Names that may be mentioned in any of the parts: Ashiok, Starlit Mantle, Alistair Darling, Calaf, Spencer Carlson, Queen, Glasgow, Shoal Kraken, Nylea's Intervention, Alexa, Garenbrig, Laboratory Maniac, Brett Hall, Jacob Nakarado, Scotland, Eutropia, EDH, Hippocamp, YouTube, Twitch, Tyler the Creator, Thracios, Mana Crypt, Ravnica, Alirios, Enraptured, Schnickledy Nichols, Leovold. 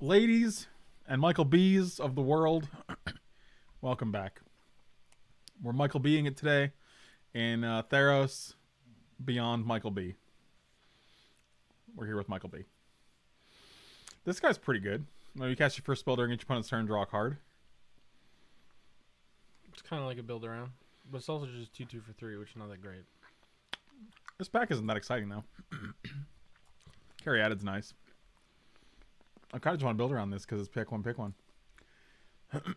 ladies and Michael B's of the world, welcome back. We're Michael B-ing it today in Theros Beyond Michael B. We're here with Michael B. This guy's pretty good. When you cast your first spell during each opponent's turn, draw a card. It's kind of like a build around, but it's also just 2/2 for 3, which is not that great. This pack isn't that exciting, though. Carry added's nice. I kind of just want to build around this because it's pick one, pick one.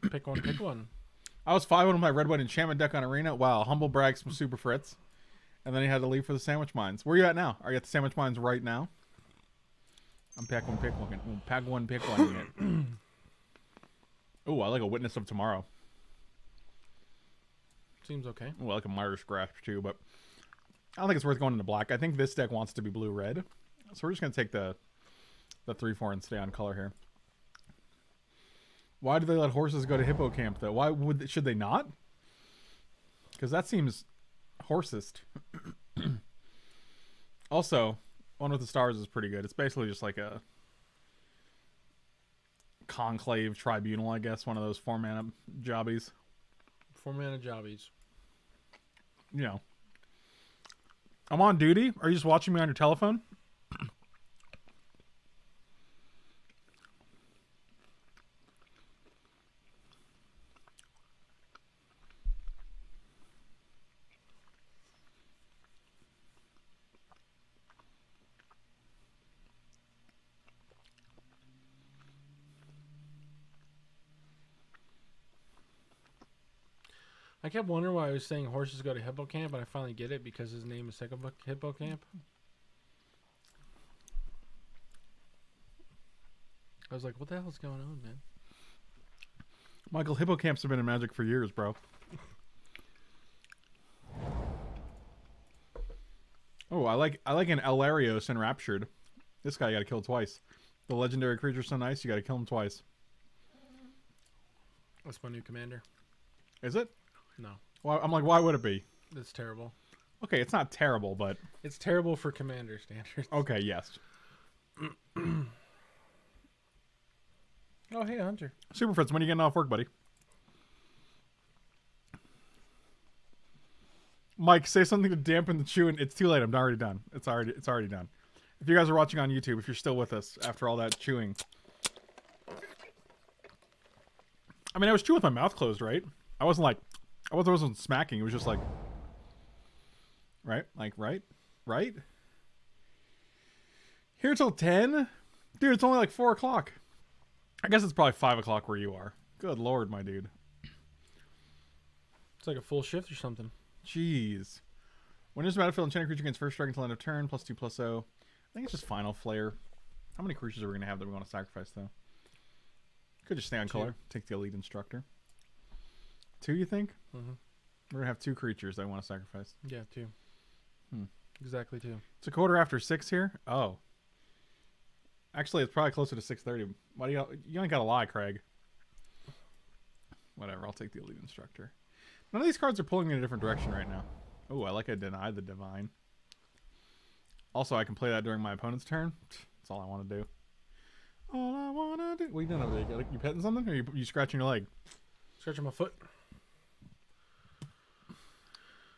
Pick one, pick one. I was 5-1 with my red-white enchantment deck on Arena. Wow, humble brags from Super Fritz. And then he had to leave for the sandwich mines. Where are you at now? Are you at the sandwich mines right now? I'm pack one, pick one. Pack one, pick one unit. Ooh, I like a Witness of Tomorrow. Seems okay. Ooh, I like a Meyer's Grasp, too, but I don't think it's worth going into black. I think this deck wants to be blue-red. So we're just going to take the 3/4 and stay on color here. Why do they let horses go to Hippocamp, though? Why would they, should they not? Because that seems horsest. Also, One with the Stars is pretty good. It's basically just like a conclave tribunal, I guess. One of those 4-mana jobbies. 4-mana jobbies. You know. I'm on duty. Are you just watching me on your telephone? I kept wondering why I was saying horses go to Hippocamp, and I finally get it because his name is Hippocamp. I was like, what the hell is going on, man? Michael, Hippocamps have been in Magic for years, bro. Oh, I like an Alirios Enraptured. This guy you gotta kill twice. The legendary creature's so nice, you gotta kill him twice. That's my new commander. Is it? No. Well, I'm like, why would it be? It's terrible. Okay, it's not terrible, but... It's terrible for commander standards. Okay, yes. Oh, hey, Hunter. Super Fritz, when are you getting off work, buddy? Mike, say something to dampen the chewing. It's too late. I'm already done. It's already done. If you guys are watching on YouTube, if you're still with us after all that chewing... I mean, I was chewing with my mouth closed, right? I wasn't smacking. It was just like, right. Here till 10, dude. It's only like 4 o'clock. I guess it's probably 5 o'clock where you are. Good Lord, my dude. It's like a full shift or something. Jeez. When is the battlefield enchanted creature against first strike until end of turn, +2/+0. I think it's just final flare. How many creatures are we gonna have that we want to sacrifice though? Could just stay on color. Take the elite instructor. 2, you think? Mm-hmm. We're gonna have 2 creatures that I want to sacrifice. Yeah, 2. Hmm. Exactly 2. It's a 6:15 here. Oh, actually, it's probably closer to 6:30. Why do you ain't gotta lie, Craig? Whatever. I'll take the elite instructor. None of these cards are pulling in a different direction right now. Oh, I like a Deny the Divine. Also, I can play that during my opponent's turn. That's all I want to do. All I want to do. What are you doing over there? You petting something, or are you scratching your leg? Scratching my foot.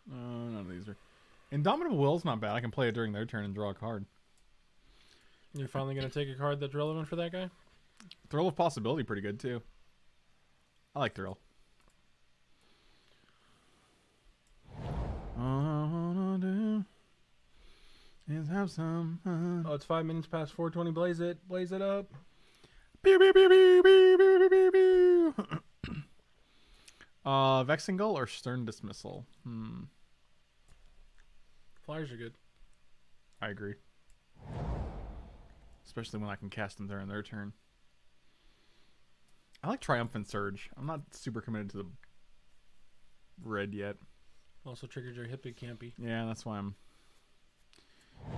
None of these are. Indomitable Will's not bad. I can play it during their turn and draw a card. You're finally going to take a card that's relevant for that guy? Thrill of Possibility, pretty good, too. I like Thrill. Oh, it's 5 minutes past 4:20. Blaze it. Blaze it up. Pew, pew, pew, pew, pew, pew, pew, pew. Vexing Gull or Stern Dismissal? Hmm. Flyers are good. I agree. Especially when I can cast them during their turn. I like Triumphant Surge. I'm not super committed to the red yet. Also triggered your Hippocampy. Yeah, that's why I'm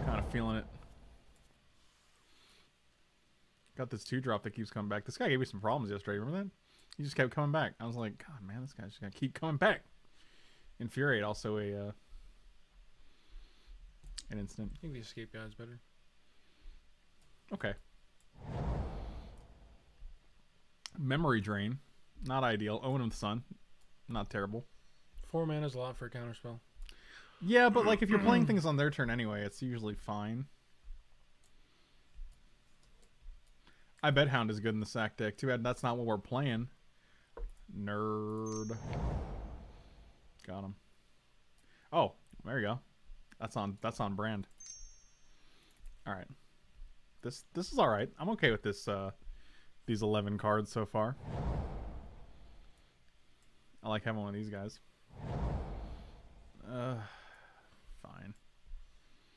kind of feeling it. Got this 2-drop that keeps coming back. This guy gave me some problems yesterday. Remember that? He just kept coming back. I was like, God, man, this guy's just going to keep coming back. Infuriate, also an instant. I think the escape guy is better. Okay. Memory Drain. Not ideal. Owen of the Sun. Not terrible. 4 mana is a lot for a counterspell. Yeah, but like if you're playing things on their turn anyway, it's usually fine. I bet Hound is good in the sack deck. Too bad that's not what we're playing. Nerd. Got him. Oh, there you go. That's on brand. Alright. This is alright. I'm okay with this these 11 cards so far. I like having one of these guys. Fine.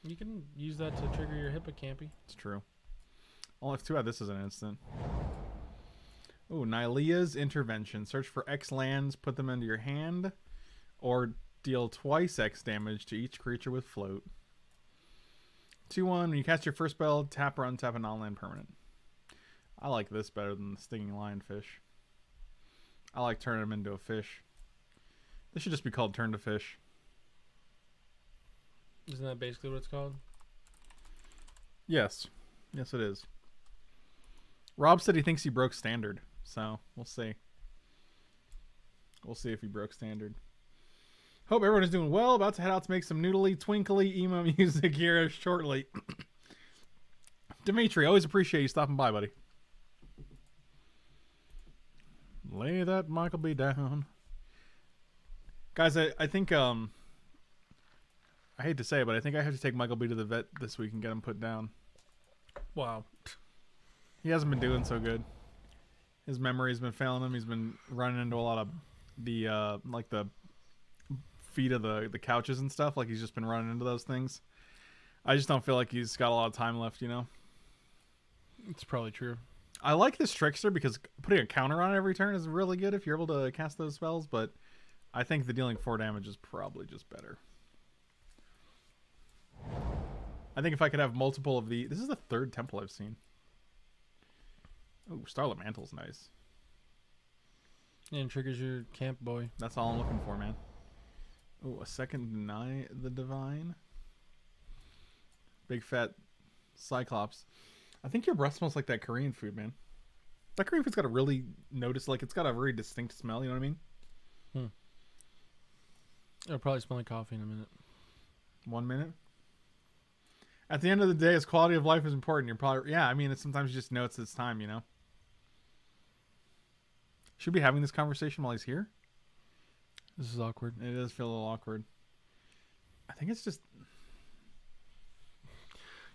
You can use that to trigger your Hippocampy. It's true. I'll have to add this as an instant. Oh, Nylea's Intervention. Search for X lands, put them into your hand, or deal twice X damage to each creature with float. 2/1. When you cast your first spell, tap or untap a non-land permanent. I like this better than the Stinging Lionfish. I like turning them into a fish. This should just be called Turn to Fish. Isn't that basically what it's called? Yes. Yes, it is. Rob said he thinks he broke standard, so we'll see. We'll see if he broke standard. Hope everyone is doing well. About to head out to make some noodly, twinkly emo music here shortly. Dimitri, always appreciate you stopping by, buddy. Lay that Michael B down. Guys, I think... I hate to say it, but I think I have to take Michael B to the vet this week and get him put down. Wow. He hasn't been doing so good. His memory's been failing him. He's been running into a lot of the, like the feet of the couches and stuff. Like, he's just been running into those things. I just don't feel like he's got a lot of time left, you know? It's probably true. I like this Trickster because putting a counter on every turn is really good if you're able to cast those spells, but I think the dealing 4 damage is probably just better. I think if I could have multiple of the... This is the third temple I've seen. Oh, Starlit Mantle's nice. And triggers your camp boy. That's all I'm looking for, man. Oh, a second Deny the Divine. Big fat Cyclops. I think your breath smells like that Korean food, man. That Korean food's got a really notice, like it's got a very distinct smell, you know what I mean? It'll probably smell like coffee in a minute. 1 minute? At the end of the day, his quality of life is important. You're probably, yeah, I mean, it's sometimes you just know it's his time, you know? Should be having this conversation while he's here? This is awkward. It does feel a little awkward. I think it's just...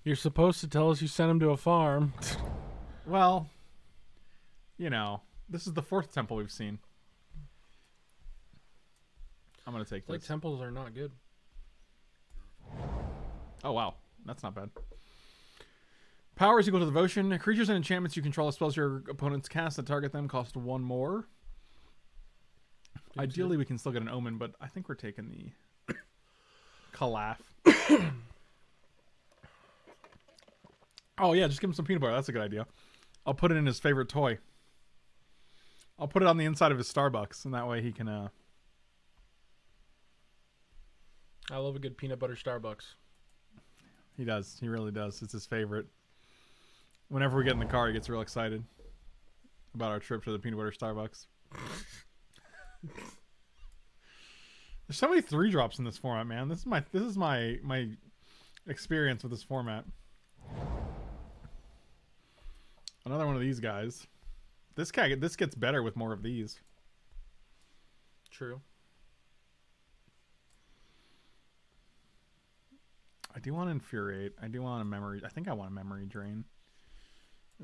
You're supposed to tell us you sent him to a farm. Well, you know, this is the 4th temple we've seen. I'm going to take this. Like, temples are not good. Oh, wow. That's not bad. Power is equal to devotion. Creatures and enchantments you control as spells your opponents cast that target them cost 1 more. Ideally, we can still get an omen, but I think we're taking the Calaf. Oh, yeah, just give him some peanut butter. That's a good idea. I'll put it in his favorite toy. I'll put it on the inside of his Starbucks, and that way he can... I love a good peanut butter Starbucks. He does. He really does. It's his favorite. Whenever we get in the car, he gets real excited about our trip to the peanut butter Starbucks. There's so many 3-drops in this format, man. This is my experience with this format. Another one of these guys. This gets better with more of these. True. I do want to Infuriate. I do want a Memory... I think I want a Memory Drain.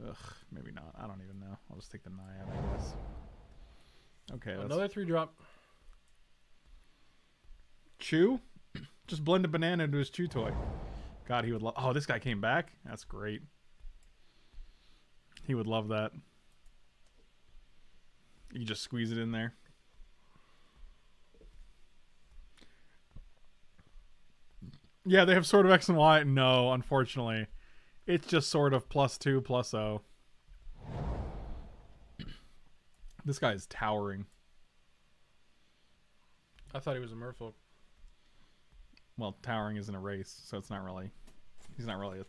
Ugh, maybe not. I don't even know. I'll just take the Naiad, I guess. Okay, another 3-drop. Chew? Just blend a banana into his chew toy. God, he would love... Oh, this guy came back? That's great. He would love that. You just squeeze it in there. Yeah, they have Sword of X and Y. No, unfortunately. It's just Sword of +2/+0. This guy is towering. I thought he was a merfolk. Well, towering isn't a race, so it's not really... He's not really a...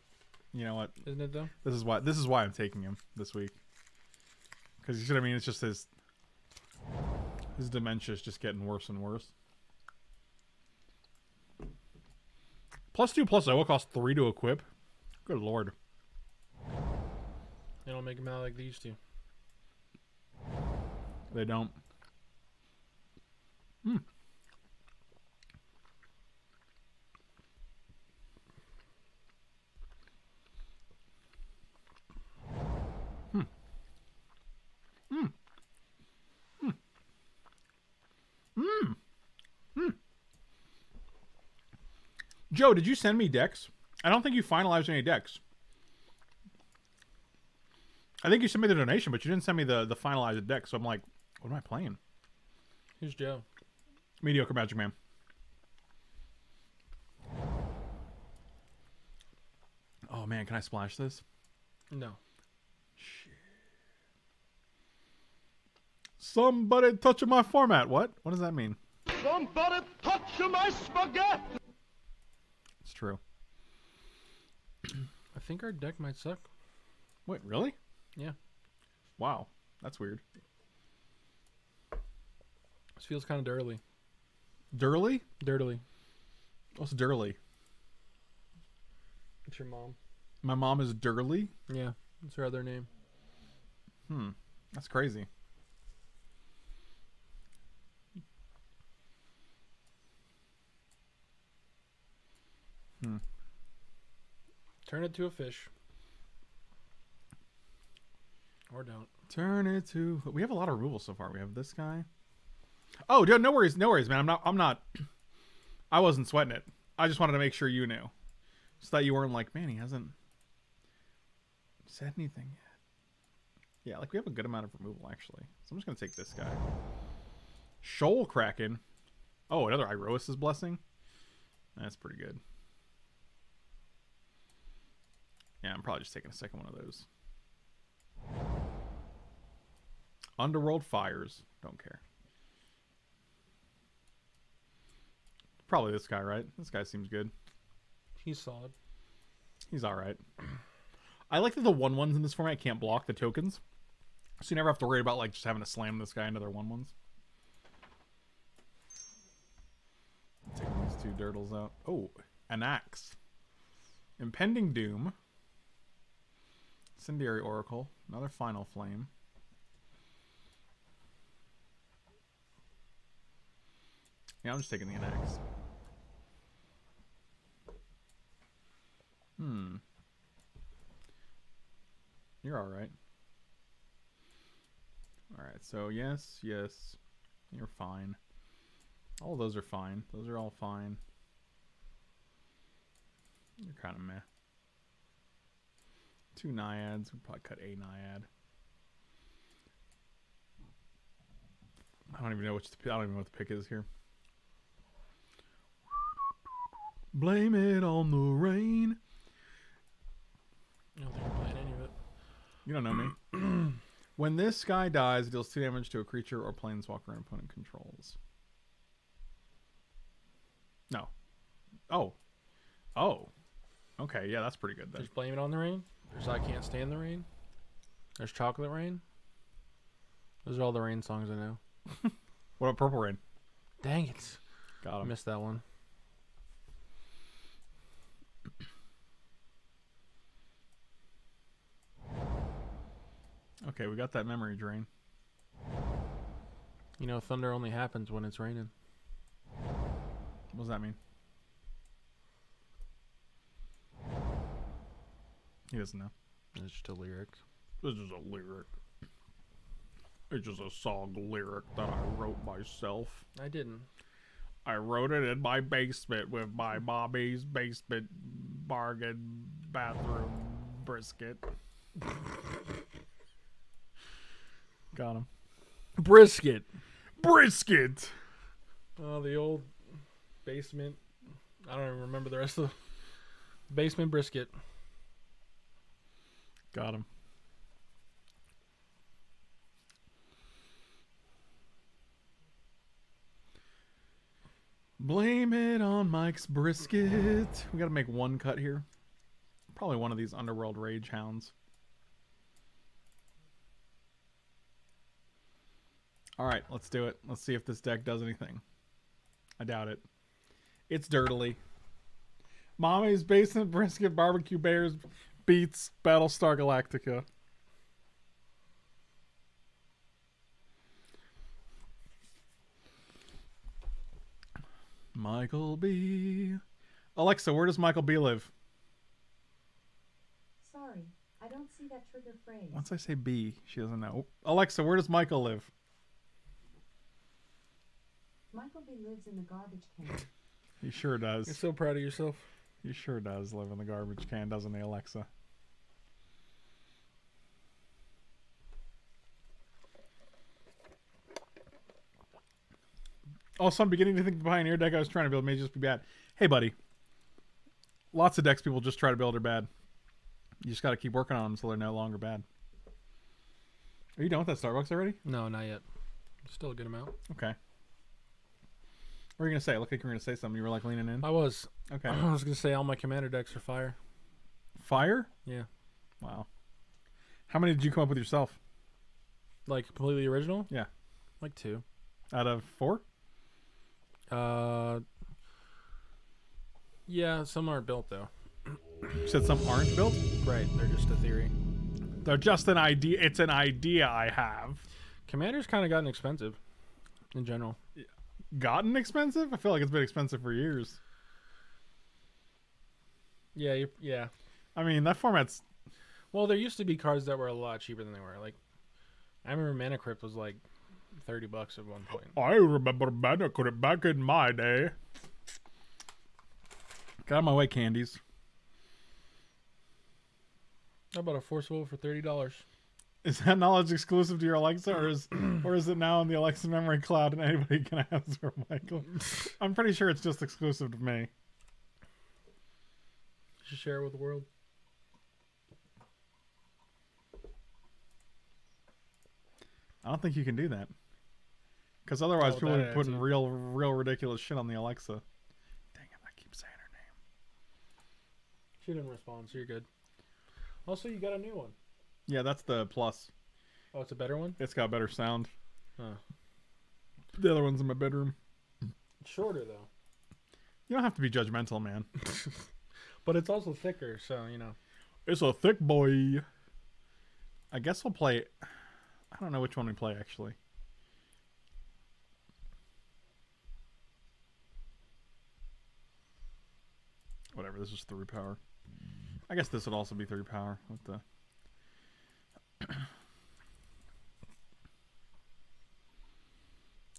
You know what? Isn't it, though? This is why I'm taking him this week. Because you see what I mean? It's just his dementia is just getting worse and worse. +2/+0 will cost 3 to equip. Good lord. They don't make them out like they used to. They don't. Hmm. Hmm. Hmm. Hmm. Hmm. Hmm. Joe, did you send me decks? I don't think you finalized any decks. I think you sent me the donation, but you didn't send me the finalized deck, so I'm like, what am I playing? Who's Joe? Mediocre Magic Man. Oh, man, can I splash this? No. Shit. Somebody touching my format. What? What does that mean? Somebody touching my spaghetti! It's true. I think our deck might suck. Wait, really? Yeah. Wow, that's weird. This feels kind of dirty. Dirty? Dirty. What's dirty? It's your mom. My mom is dirty? Yeah, that's her other name. Hmm, that's crazy. Hmm. Turn it to a fish. Or don't. Turn it to... We have a lot of removal so far. We have this guy. Oh, dude, no worries. No worries, man. I'm not... I wasn't sweating it. I just wanted to make sure you knew. So that you weren't like, man, he hasn't said anything yet. Yeah, like, we have a good amount of removal, actually. So I'm just going to take this guy. Shoal Kraken. Oh, another Iroas's Blessing. That's pretty good. Yeah, I'm probably just taking a second one of those. Underworld Fires. Don't care. Probably this guy, right? This guy seems good. He's solid. He's alright. I like that the 1/1s in this format can't block the tokens. So you never have to worry about like just having to slam this guy into their 1/1s. Taking these two dirtles out. Oh, an axe. Impending Doom. Incendiary Oracle. Another Final Flame. Yeah, I'm just taking the Anax. Hmm. You're alright. Alright, so yes, yes. You're fine. All those are fine. Those are all fine. You're kind of meh. Two Naiads. We'd probably cut a Naiad. I don't even know what the pick is here. Blame it on the rain. I don't think I'm playing any of it. You don't know me. When this guy dies, it deals 2 damage to a creature or planeswalker an opponent controls. No. Oh. Oh. Okay, yeah, that's pretty good then. There's Blame It on the Rain. There's I Can't Stand the Rain. There's Chocolate Rain. Those are all the rain songs I know. What about Purple Rain? Dang it. Got him. I missed that one. Okay, we got that memory drain. You know, thunder only happens when it's raining. What does that mean? He doesn't know. It's just a lyric. This is a lyric. It's just a song lyric that I wrote myself. I didn't. I wrote it in my basement with my mommy's basement bargain bathroom brisket. Got him. Brisket. Brisket. Oh, the old basement. I don't even remember the rest of the basement brisket. Got him. Blame it on Mike's brisket. We got to make one cut here. Probably one of these Underworld Rage Hounds. Alright, let's do it. Let's see if this deck does anything. I doubt it. It's dirtily. Mommy's Basement Brisket Barbecue Bears beats Battlestar Galactica. Michael B. Alexa, where does Michael B live? Sorry, I don't see that trigger phrase. Once I say B, she doesn't know. Alexa, where does Michael live? Michael B lives in the garbage can. He sure does. You're so proud of yourself. He sure does live in the garbage can, doesn't he, Alexa? Also, I'm beginning to think the Pioneer deck I was trying to build may just be bad. Hey, buddy. Lots of decks people just try to build are bad. You just got to keep working on them until they're no longer bad. Are you done with that Starbucks already? No, not yet. Still a good amount. Okay. What were you going to say? It looked like you were going to say something. You were like leaning in? I was. Okay. I was going to say all my commander decks are fire. Fire? Yeah. Wow. How many did you come up with yourself? Like completely original? Yeah. Like 2. Out of 4? Yeah, some aren't built though. You said some aren't built? Right, they're just a theory. They're just an idea. It's an idea I have. Commander's kind of gotten expensive in general. Yeah. Gotten expensive? I feel like it's been expensive for years. Yeah, yeah. I mean, that format's... Well, there used to be cards that were a lot cheaper than they were. Like, I remember Mana Crypt was like $30 at one point. I remember Mana Crypt back in my day. Get out of my way, candies. How about a Force Will for $30? Is that knowledge exclusive to your Alexa, or is it now in the Alexa memory cloud and anybody can ask for Michael? I'm pretty sure it's just exclusive to me. You should share it with the world. I don't think you can do that, because otherwise people would be putting real ridiculous shit on the Alexa. She didn't respond, so you're good. Also, you got a new one. Yeah, that's the Plus. Oh, it's a better one? It's got better sound. Huh. The other one's in my bedroom. It's shorter, though. You don't have to be judgmental, man. But it's also thicker, so, you know. It's a thick boy. I guess we'll play... I don't know which one we play, actually. Whatever, this is 3-power. I guess this would also be 3-power. What the?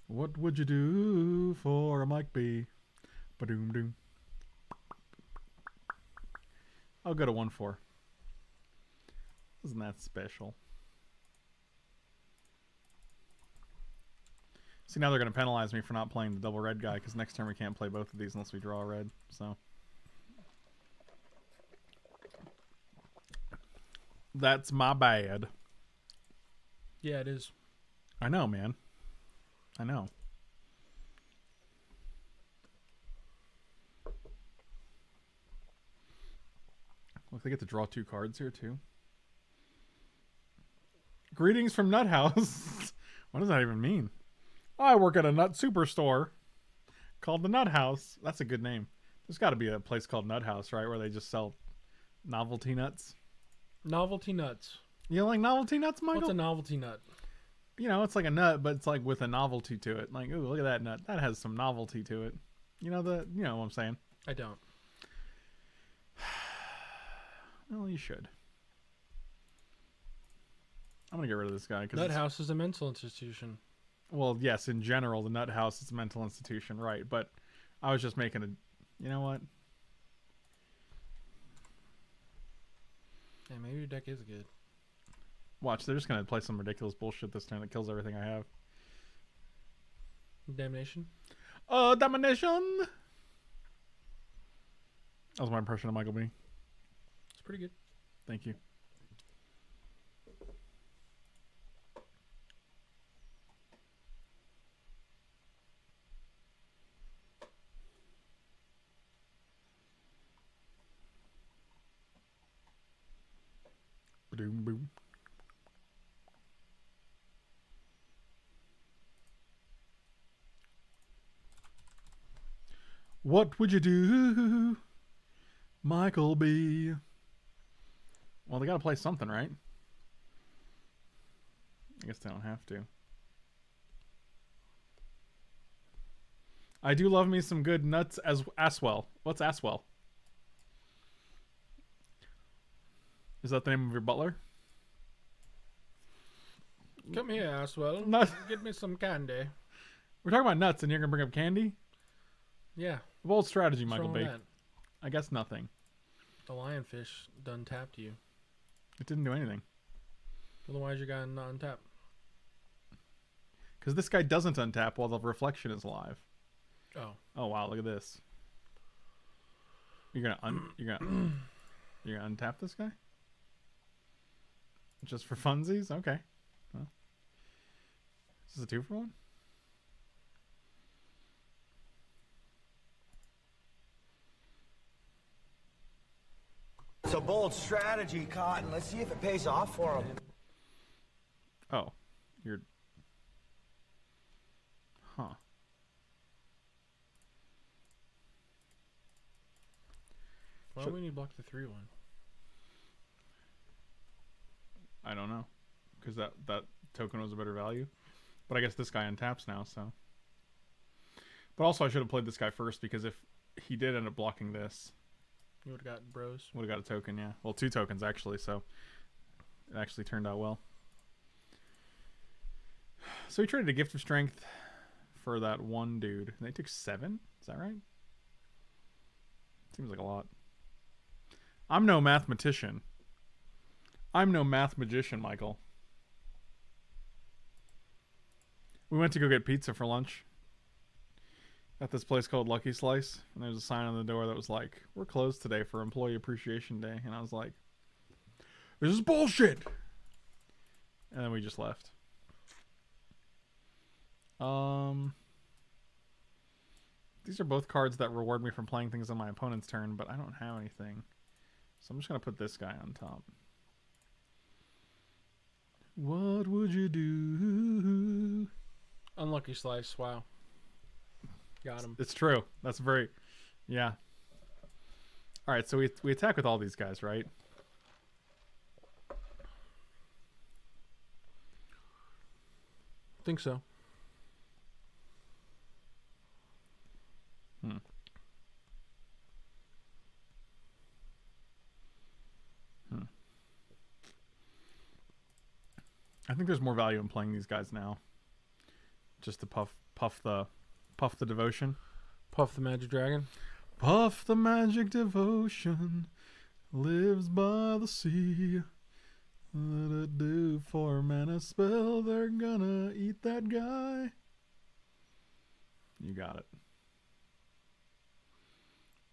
What would you do for a Mike B? Ba-doom doom. I'll go to 1-4. Isn't that special? See, now they're going to penalize me for not playing the double red guy, because next turn we can't play both of these unless we draw a red. So. That's my bad. Yeah, it is. I know, man. I know. Look, they get to draw 2 cards here, too. Greetings from Nut House. What does that even mean? Oh, I work at a nut superstore called the Nut House. That's a good name. There's got to be a place called Nut House, right, where they just sell novelty nuts. Novelty nuts. You don't like novelty nuts, Michael? What's a novelty nut? You know, it's like a nut, but it's like with a novelty to it. Like, ooh, look at that nut. That has some novelty to it. You know what I'm saying? I don't. Well, you should. I'm gonna get rid of this guy. Nut House is a mental institution. Well, yes, in general, the Nut House is a mental institution, right? But I was just making a. You know what? Yeah, maybe your deck is good. Watch, they're just going to play some ridiculous bullshit this turn that kills everything I have. Damnation? Oh, Domination! That was my impression of Michael B. It's pretty good. Thank you. Boom boom. What would you do, Michael B? Well, they gotta play something, right? I guess they don't have to. I do love me some good nuts as Aswell. What's Aswell? Is that the name of your butler? Come here, Aswell. Get me some candy. We're talking about nuts and you're gonna bring up candy? Yeah. Bold strategy, Michael B. I guess nothing. The lionfish done tapped you. It didn't do anything. Otherwise you got not untap. Because this guy doesn't untap while the reflection is alive. Oh. Oh wow! Look at this. You're gonna you're gonna untap this guy just for funsies. Okay. Well, is this a 2-for-1? It's a bold strategy, Cotton. Let's see if it pays off for him. Oh, you're. Huh. Why do we need to block the 3-1? I don't know, because that token was a better value. But I guess this guy untaps now, so. But also, I should have played this guy first, because if he did end up blocking this, you would have gotten bros. Would have got a token, yeah. Well, 2 tokens actually, so it actually turned out well. So he traded a gift of strength for that one dude, and they took 7. Is that right? Seems like a lot. I'm no mathematician. I'm no math magician, Michael. We went to go get pizza for lunch at this place called Lucky Slice, and there's a sign on the door that was like, "We're closed today for Employee Appreciation Day," and I was like, "This is bullshit!" And then we just left. These are both cards that reward me from playing things on my opponent's turn, but I don't have anything. So I'm just going to put this guy on top. What would you do? Unlucky Slice. Wow. Got him. It's true. That's very... Yeah. All right, so we attack with all these guys, right? I think so. Hmm. I think there's more value in playing these guys now, just to puff the devotion, puff the magic dragon, puff the magic devotion, lives by the sea. Let it do for mana spell. They're gonna eat that guy. You got it.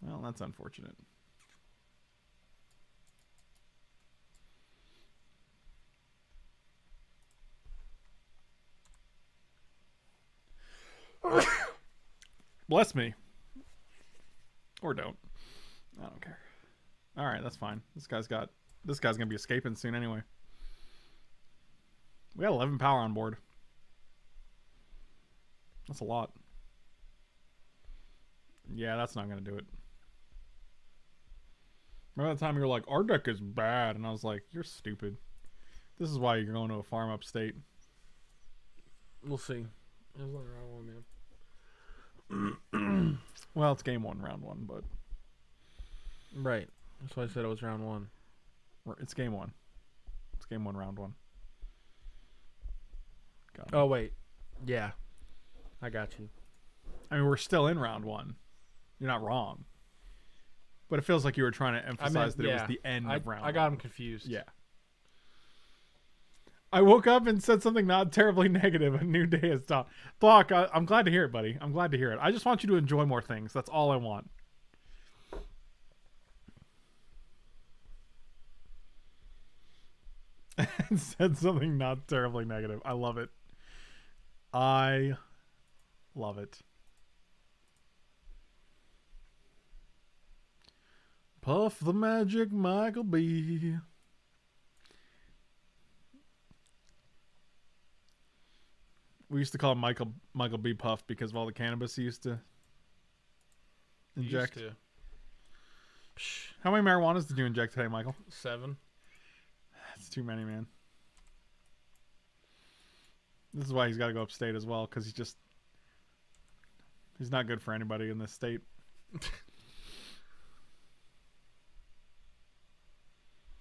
Well, that's unfortunate. Bless me. Or don't. I don't care. Alright, that's fine. This guy's gonna be escaping soon anyway. We got 11 power on board. That's a lot. Yeah, that's not gonna do it. Remember that time you were like, "Our deck is bad," and I was like, "You're stupid. This is why you're going to a farm upstate." We'll see. It was only round 1, man. Well, it's game 1, round 1, but right. That's why I said it was round 1. It's game 1. It's game 1, round 1. Got oh wait, yeah, I got you. I mean, we're still in round 1. You're not wrong, but it feels like you were trying to emphasize that it was the end of round. I got him confused. Yeah. I woke up and said something not terribly negative. A new day has dawned. Block, I'm glad to hear it, buddy. I'm glad to hear it. I just want you to enjoy more things. That's all I want. And said something not terribly negative. I love it. I love it. Puff the magic, Michael B. We used to call him Michael B. Puff because of all the cannabis he used to Inject. Used to. How many marijuanas did you inject today, Michael? 7. That's too many, man. This is why he's got to go upstate as well, because he's not good for anybody in this state.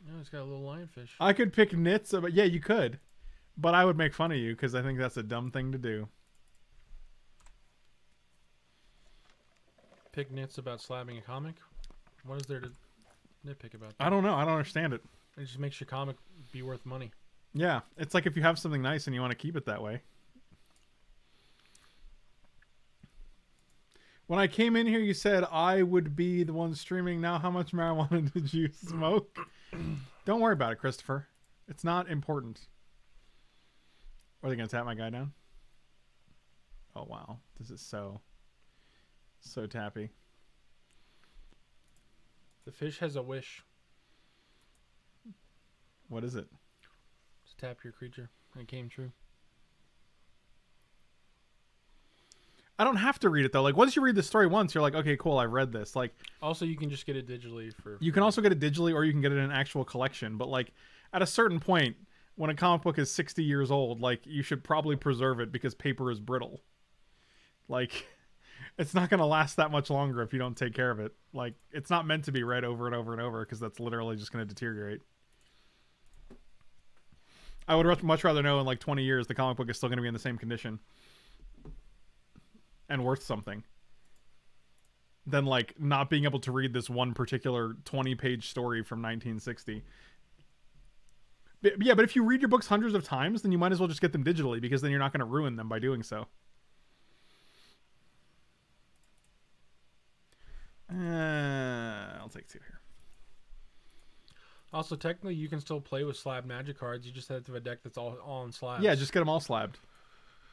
No, he's got a little lionfish. I could pick nits, but yeah, you could. But I would make fun of you because I think that's a dumb thing to do. Pick nits about slabbing a comic? What is there to nitpick about that? I don't know. I don't understand it. It just makes your comic be worth money. Yeah. It's like if you have something nice and you want to keep it that way. When I came in here, you said I would be the one streaming. Now, how much marijuana did you smoke? Don't worry about it, Christopher. It's not important. Are they going to tap my guy down? Oh, wow. This is so tappy. The fish has a wish. What is it? Just tap your creature. It came true. I don't have to read it, though. Like, once you read the story once, you're like, okay, cool, I've read this. Like, also, you can just get it digitally. You can also get it digitally, or you can get it in an actual collection. But, like, at a certain point, when a comic book is 60 years old, like, you should probably preserve it because paper is brittle. Like, it's not going to last that much longer if you don't take care of it. Like, it's not meant to be read over and over and over because that's literally just going to deteriorate. I would much rather know in, like, 20 years the comic book is still going to be in the same condition and worth something than, like, not being able to read this one particular 20-page story from 1960. Yeah, but if you read your books hundreds of times, then you might as well just get them digitally because then you're not going to ruin them by doing so. I'll take 2 here. Also, technically, you can still play with slab magic cards. You just have to have a deck that's all on slabs. Yeah, just get them all slabbed.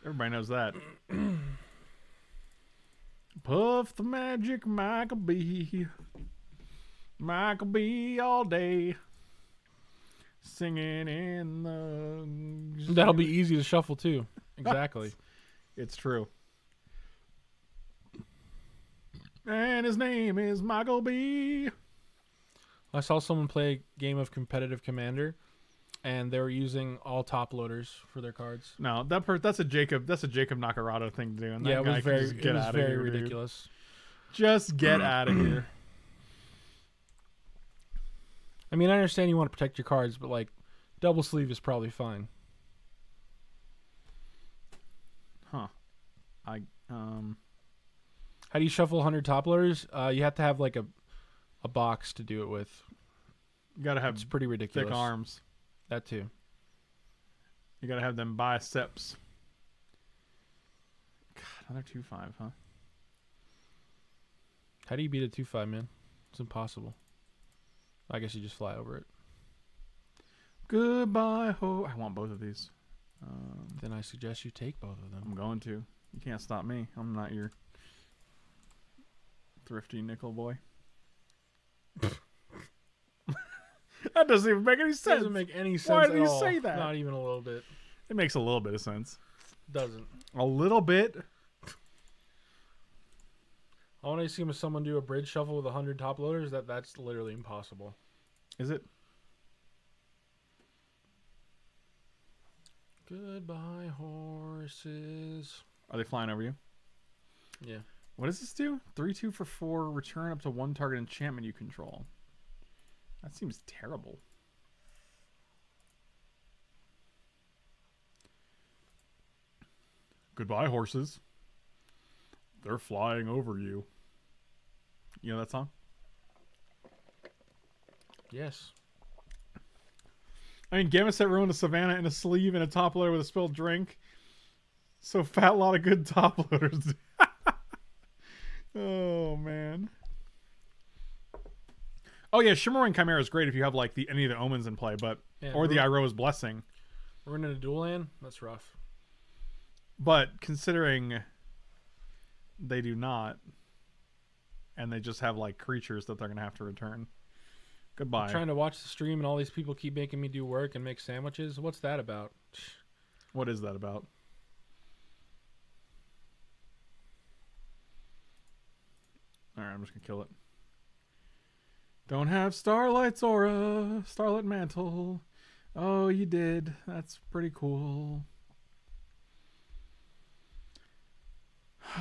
Everybody knows that. Puff the magic, Michael B. Michael B all day. Singing in the... That'll be easy to shuffle, too. Exactly. It's true. And his name is Michael B. I saw someone play a game of competitive Commander, and they were using all top loaders for their cards. No, that's a Jacob Nakarado thing to do. And that guy can just get out of here. It was very ridiculous. Just get out of here. I mean, I understand you want to protect your cards, but like, double sleeve is probably fine. Huh? How do you shuffle 100 top loaders? You have to have like a box to do it with. You gotta have... It's pretty ridiculous. Thick arms. That too. You gotta have them biceps. God, another 2/5, huh? How do you beat a 2/5, man? It's impossible. I guess you just fly over it. Goodbye, ho. I want both of these. Then I suggest you take both of them. I'm going to. You can't stop me. I'm not your thrifty nickel boy. That doesn't even make any sense. Doesn't make any sense. Why do you say that? Not even a little bit. It makes a little bit of sense. Doesn't. A little bit. I want to assume if someone do a bridge shuffle with 100 top loaders, that's literally impossible. Is it? Goodbye, horses. Are they flying over you? Yeah. What does this do? 3/2 for 4. Return up to 1 target enchantment you control. That seems terrible. Goodbye, horses. They're flying over you. You know that song? Yes. I mean, Gamma Set ruined a Savannah in a sleeve and a top loader with a spilled drink. So fat lot of good top loaders. Oh, man. Oh, yeah, Shimmering Chimera is great if you have, like, any of the Omens in play, but... Yeah, or the Iroas's Blessing. We're in a dual land? That's rough. But considering they do not, and they just have, like, creatures that they're going to have to return. Goodbye. I'm trying to watch the stream, and all these people keep making me do work and make sandwiches. What's that about? What is that about? Alright, I'm just going to kill it. Don't have Starlight's Aura. Starlit Mantle. Oh, you did. That's pretty cool. Of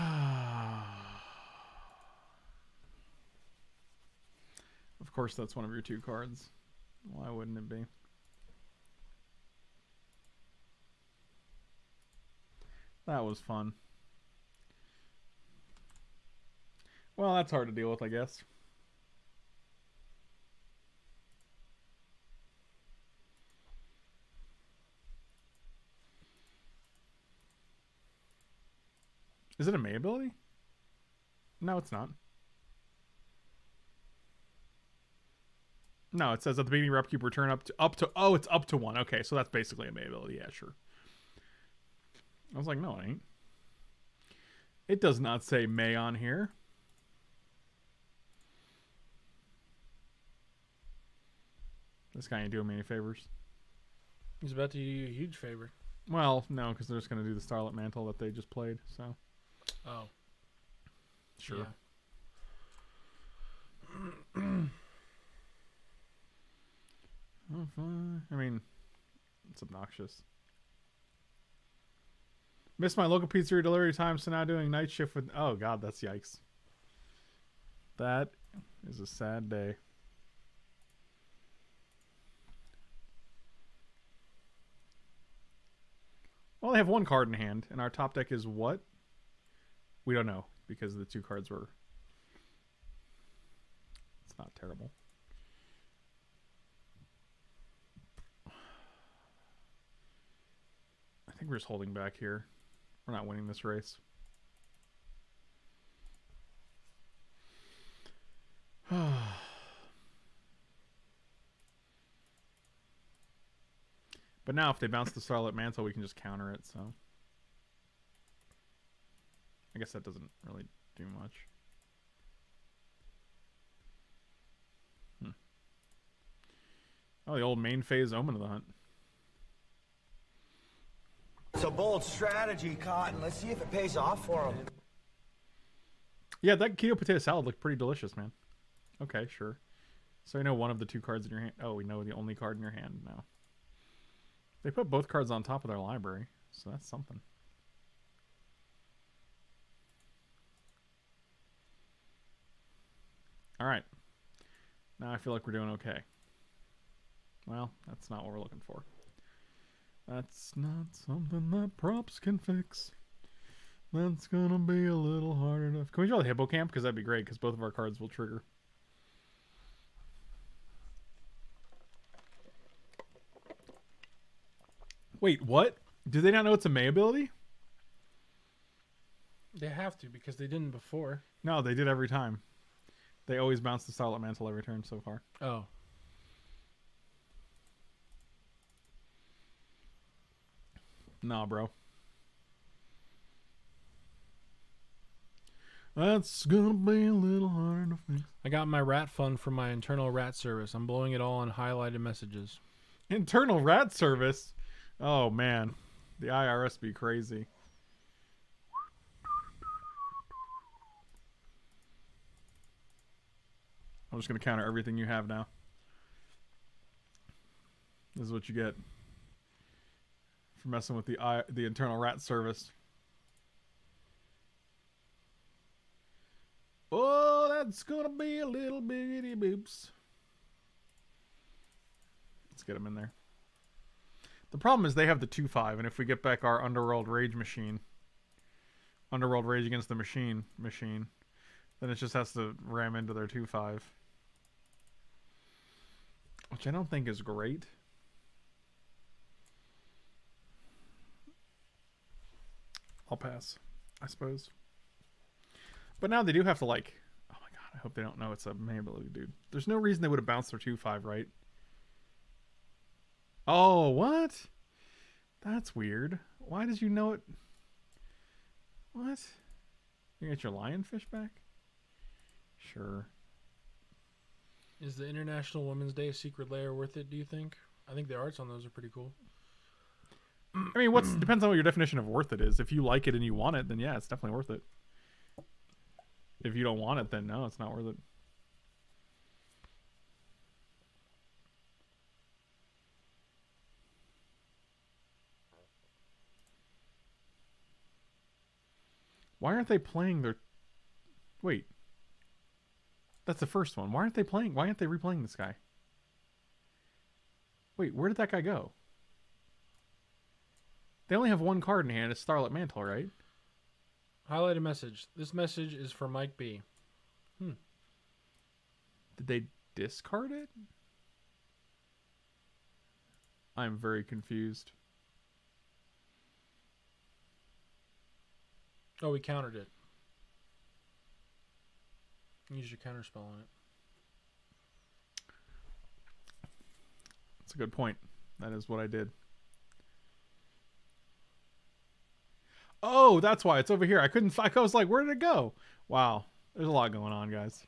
course, that's one of your two cards. Why wouldn't it be? That was fun. Well, that's hard to deal with, I guess. Is it a May ability? No, it's not. No, it says that the baby rep keep return up to oh, it's up to one. Okay, so that's basically a May ability, yeah, sure. I was like, no, it ain't. It does not say May on here. This guy ain't doing me any favors. He's about to do you a huge favor. Well, no, because they're just going to do the Starlit Mantle that they just played, so. Oh. Sure. Yeah. I mean, it's obnoxious. Missed my local pizzeria delivery time, so now doing night shift with... Oh, God, that's yikes. That is a sad day. Well, they have one card in hand, and our top deck is what? We don't know, because the two cards were... It's not terrible. I think we're just holding back here. We're not winning this race. But now if they bounce the Starlit Mantle, we can just counter it, so. I guess that doesn't really do much. Hmm. Oh, the old main phase Omen of the Hunt. It's a bold strategy, Cotton. Let's see if it pays off for him. Yeah, that keto potato salad looked pretty delicious, man. Okay, sure. So you know one of the two cards in your hand. Oh, we know the only card in your hand now. They put both cards on top of their library, so that's something. Alright. Now I feel like we're doing okay. Well, that's not what we're looking for. That's not something that props can fix. That's gonna be a little hard enough. Can we draw the Hippocamp? Because that'd be great, because both of our cards will trigger. Wait, what? Do they not know it's a May ability? They have to, because they didn't before. No, they did every time. They always bounce the Starlit Mantle every turn so far. Oh. Nah, bro. That's gonna be a little hard to fix. I got my rat fund from my internal rat service. I'm blowing it all on highlighted messages. Internal rat service? Oh, man. The IRS be crazy. I'm just going to counter everything you have now. This is what you get for messing with the internal rat service. Oh, that's going to be a little biggity boops. Let's get them in there. The problem is they have the 2-5, and if we get back our Underworld Rage machine, Underworld Rage against the machine, then it just has to ram into their 2-5. Which I don't think is great. I'll pass, I suppose. But now they do have to, like... Oh my god, I hope they don't know it's a May ability, dude. There's no reason they would have bounced their 2-5, right? Oh, what? That's weird. Why did you know it? What? You get your lionfish back? Sure. Is the International Women's Day secret lair worth it, do you think? I think the arts on those are pretty cool. I mean, what's depends on what your definition of worth it is. If you like it and you want it, then yeah, it's definitely worth it. If you don't want it, then no, it's not worth it. Why aren't they playing their... Wait. That's the first one. Why aren't they playing? Why aren't they replaying this guy? Wait, where did that guy go? They only have one card in hand. It's Starlit Mantle, right? Highlight a message. This message is for Mike B. Hmm. Did they discard it? I'm very confused. Oh, we countered it. Use your counterspell on it. That's a good point. That is what I did. Oh, that's why it's over here. I couldn't. I was like, where did it go? Wow, there's a lot going on, guys.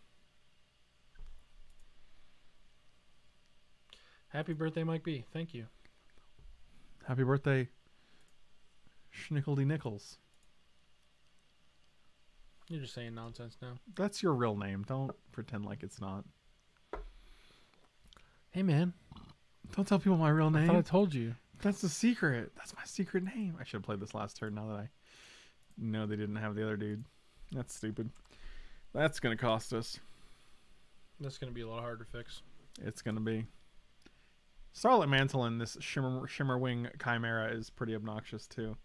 Happy birthday, Mike B. Thank you. Happy birthday, Schnickledy Nichols. You're just saying nonsense now. That's your real name. Don't pretend like it's not. Hey, man. Don't tell people my real name. I thought I told you. That's the secret. That's my secret name. I should have played this last turn now that I know they didn't have the other dude. That's stupid. That's going to cost us. That's going to be a lot harder to fix. It's going to be. Starlit Mantle and this Shimmerwing Chimera is pretty obnoxious, too.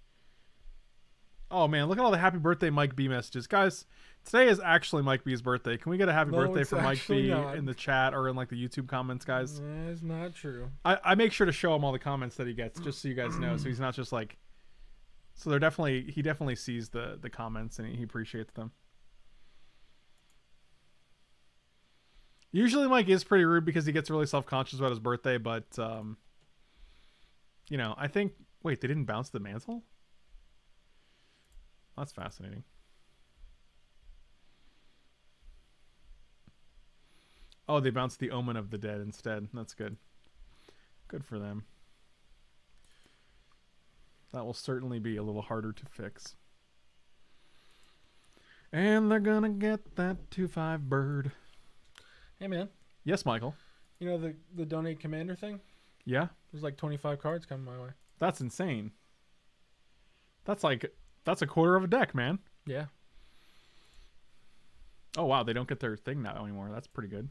Oh, man, look at all the happy birthday Mike B messages. Guys, today is actually Mike B's birthday. Can we get a happy birthday for Mike B in the chat or in like the YouTube comments, guys? That's not true. I make sure to show him all the comments that he gets just so you guys know. So he's not just like... So they're definitely... He definitely sees the comments and he appreciates them. Usually Mike is pretty rude because he gets really self-conscious about his birthday, but... you know, I think... Wait, they didn't bounce the mantle? That's fascinating. Oh, they bounced the Omen of the Dead instead. That's good. Good for them. That will certainly be a little harder to fix. And they're gonna get that 2-5 bird. Hey, man. Yes, Michael. You know the donate commander thing? Yeah. There's like 25 cards coming my way. That's insane. That's like... That's a quarter of a deck, man. Yeah. Oh, wow. They don't get their thing now anymore. That's pretty good.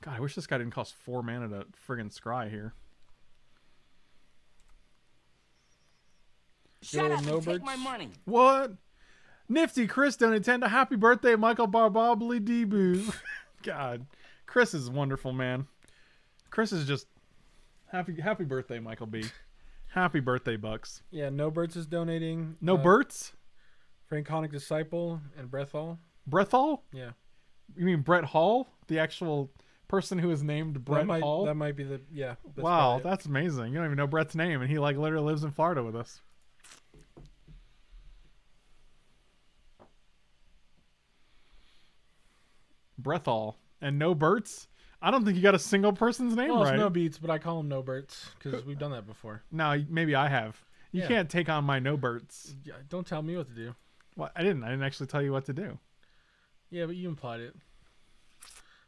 God, I wish this guy didn't cost 4 mana to friggin' scry here. Shut up and take my money. What? Nifty Chris donated 10 to happy birthday, Michael Barbobly Debu. God. Chris is wonderful, man. Chris is just... Happy birthday, Michael B. Happy birthday, Bucks. Yeah, No Birds is donating. No Birds? Franconic Disciple and Brett Hall. Brett Hall? Yeah. You mean Brett Hall? The actual person who is named Brett Hall? That might be the, yeah. Wow, that's amazing. You don't even know Brett's name, and he like literally lives in Florida with us. Brett Hall and No Birds? I don't think you got a single person's name right. It's No Beats, but I call them No Birds because we've done that before. No, maybe I have. You can't take on my No Birds. Yeah, don't tell me what to do. Well, I didn't actually tell you what to do. Yeah, but you implied it.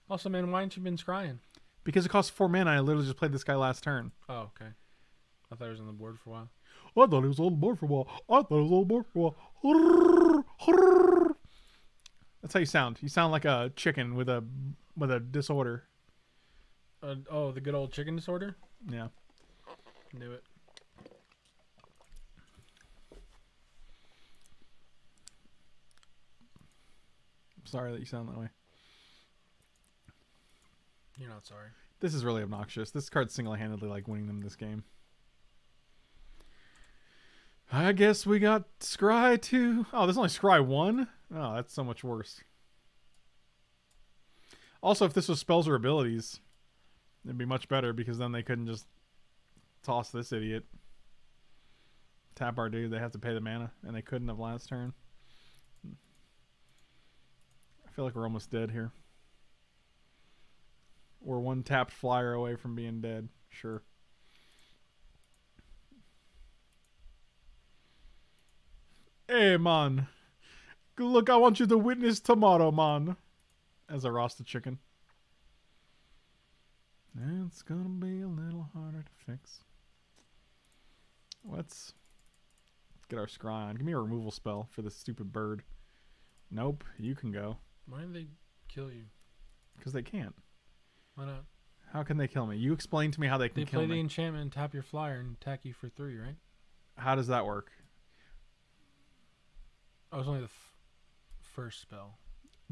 Also, man, why haven't you been scrying? Because it costs 4 mana. I literally just played this guy last turn. Oh, okay. I thought he was on the board for a while. I thought he was on the board for a while. That's how you sound. You sound like a chicken with a disorder. Oh, the good old chicken disorder? Yeah. Knew it. I'm sorry that you sound that way. You're not sorry. This is really obnoxious. This card's single-handedly like winning them this game. I guess we got Scry 2. Oh, there's only Scry 1? Oh, that's so much worse. Also, if this was spells or abilities, it'd be much better because then they couldn't just toss this idiot. Tap our dude. They have to pay the mana, and they couldn't have last turn. I feel like we're almost dead here. We're one tapped flyer away from being dead. Sure. Hey, man. Look, I want you to witness tomorrow, man. As I roast the chicken. It's gonna be a little harder to fix. Let's get our scry on. Give me a removal spell for this stupid bird. Nope, you can go. Why did they kill you? Because they can't. Why not? How can they kill me? You explain to me how they can kill me. They play the enchantment and tap your flyer and attack you for 3, right? How does that work? Oh, it's only the first spell.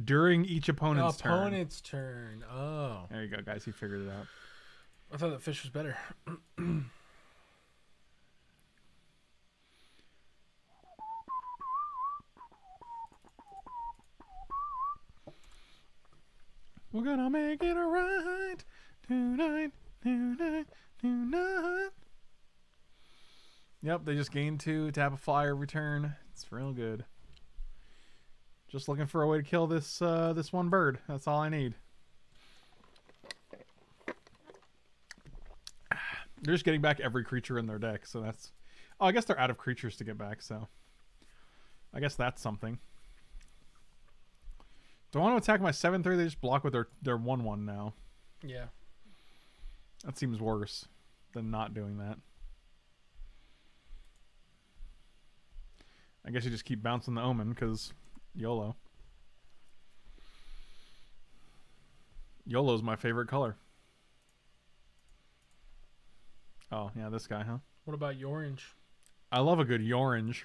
During each opponent's turn. Opponent's turn. Oh. There you go, guys. He figured it out. I thought that fish was better. We're gonna make it right tonight, tonight. Yep, they just gained 2, tap a flyer, return. It's real good. Just looking for a way to kill this this one bird. That's all I need. They're just getting back every creature in their deck, so that's... Oh, I guess they're out of creatures to get back, so... I guess that's something. Do I want to attack my 7-3? They just block with their 1-1 now. Yeah. That seems worse than not doing that. I guess you just keep bouncing the Omen, because... YOLO. YOLO's my favorite color. Oh, yeah, this guy, huh? What about Yorange? I love a good Yorange.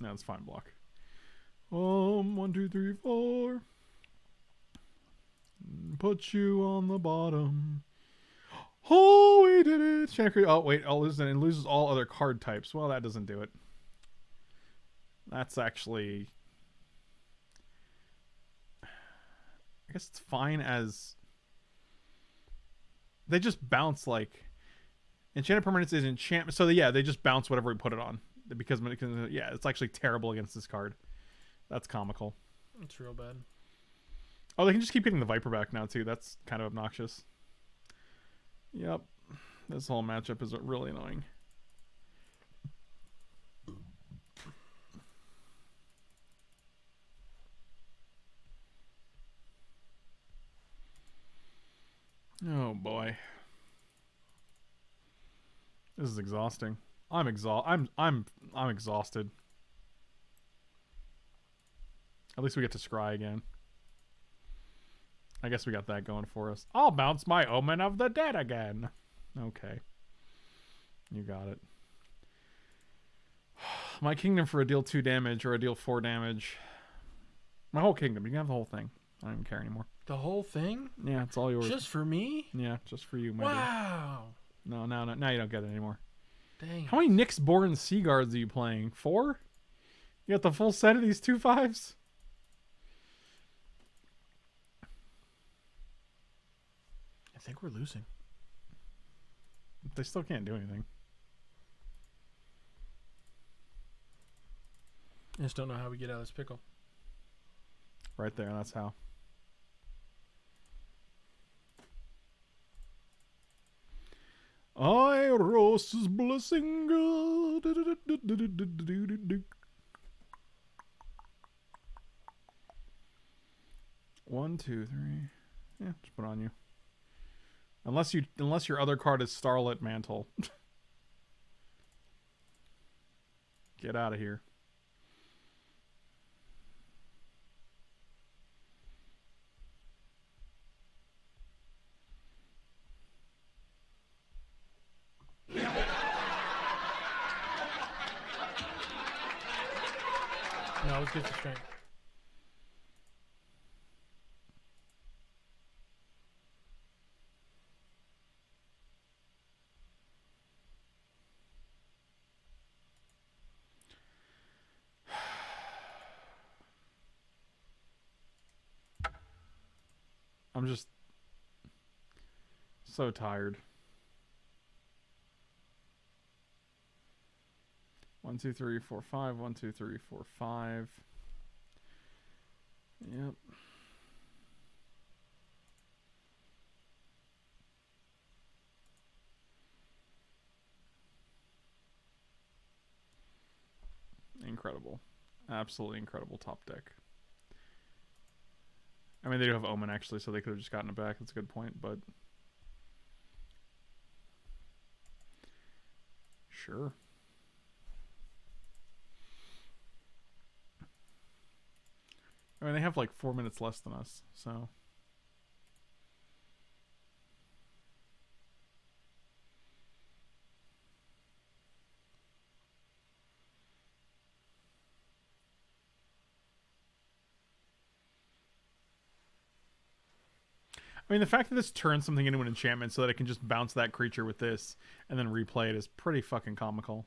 No, it's fine, block. 1, 2, 3, 4. Put you on the bottom. Oh, we did it! Chanticleer, oh, wait. Oh, listen, it loses all other card types. Well, that doesn't do it. That's actually... I guess it's fine as... They just bounce, like... Enchanted Permanence is enchantment. So, yeah, they just bounce whatever we put it on. Because, yeah, it's actually terrible against this card. That's comical. It's real bad. Oh, they can just keep getting the Viper back now, too. That's kind of obnoxious. Yep. This whole matchup is really annoying. Oh boy. This is exhausting. I'm exhausted. At least we get to scry again. I guess we got that going for us. I'll bounce my Omen of the Dead again. Okay. You got it. My kingdom for a deal 2 damage or a deal 4 damage. My whole kingdom. You can have the whole thing. I don't even care anymore. The whole thing? Yeah, it's all yours. Just for me? Yeah, just for you, my wow. Dude. No, no, no. Now you don't get it anymore. Dang. How many Nyx-born Sea Guards are you playing? 4? You got the full set of these 2/5s? I think we're losing. They still can't do anything. I just don't know how we get out of this pickle. Right there, that's how. Iroas's Blessing. One, two, three. Yeah, just put it on you. Unless your other card is Starlit Mantle. Get out of here. No, let's get the strength. I'm just so tired. 1, 2, 3, 4, 5. 1, 2, 3, 4, 5. Yep. incredible. Absolutely incredible top deck. I mean, they do have Omen, actually, so they could have just gotten it back. That's a good point, but... Sure. I mean, they have like 4 minutes less than us, so... I mean, the fact that this turns something into an enchantment so that it can just bounce that creature with this and then replay it is pretty fucking comical.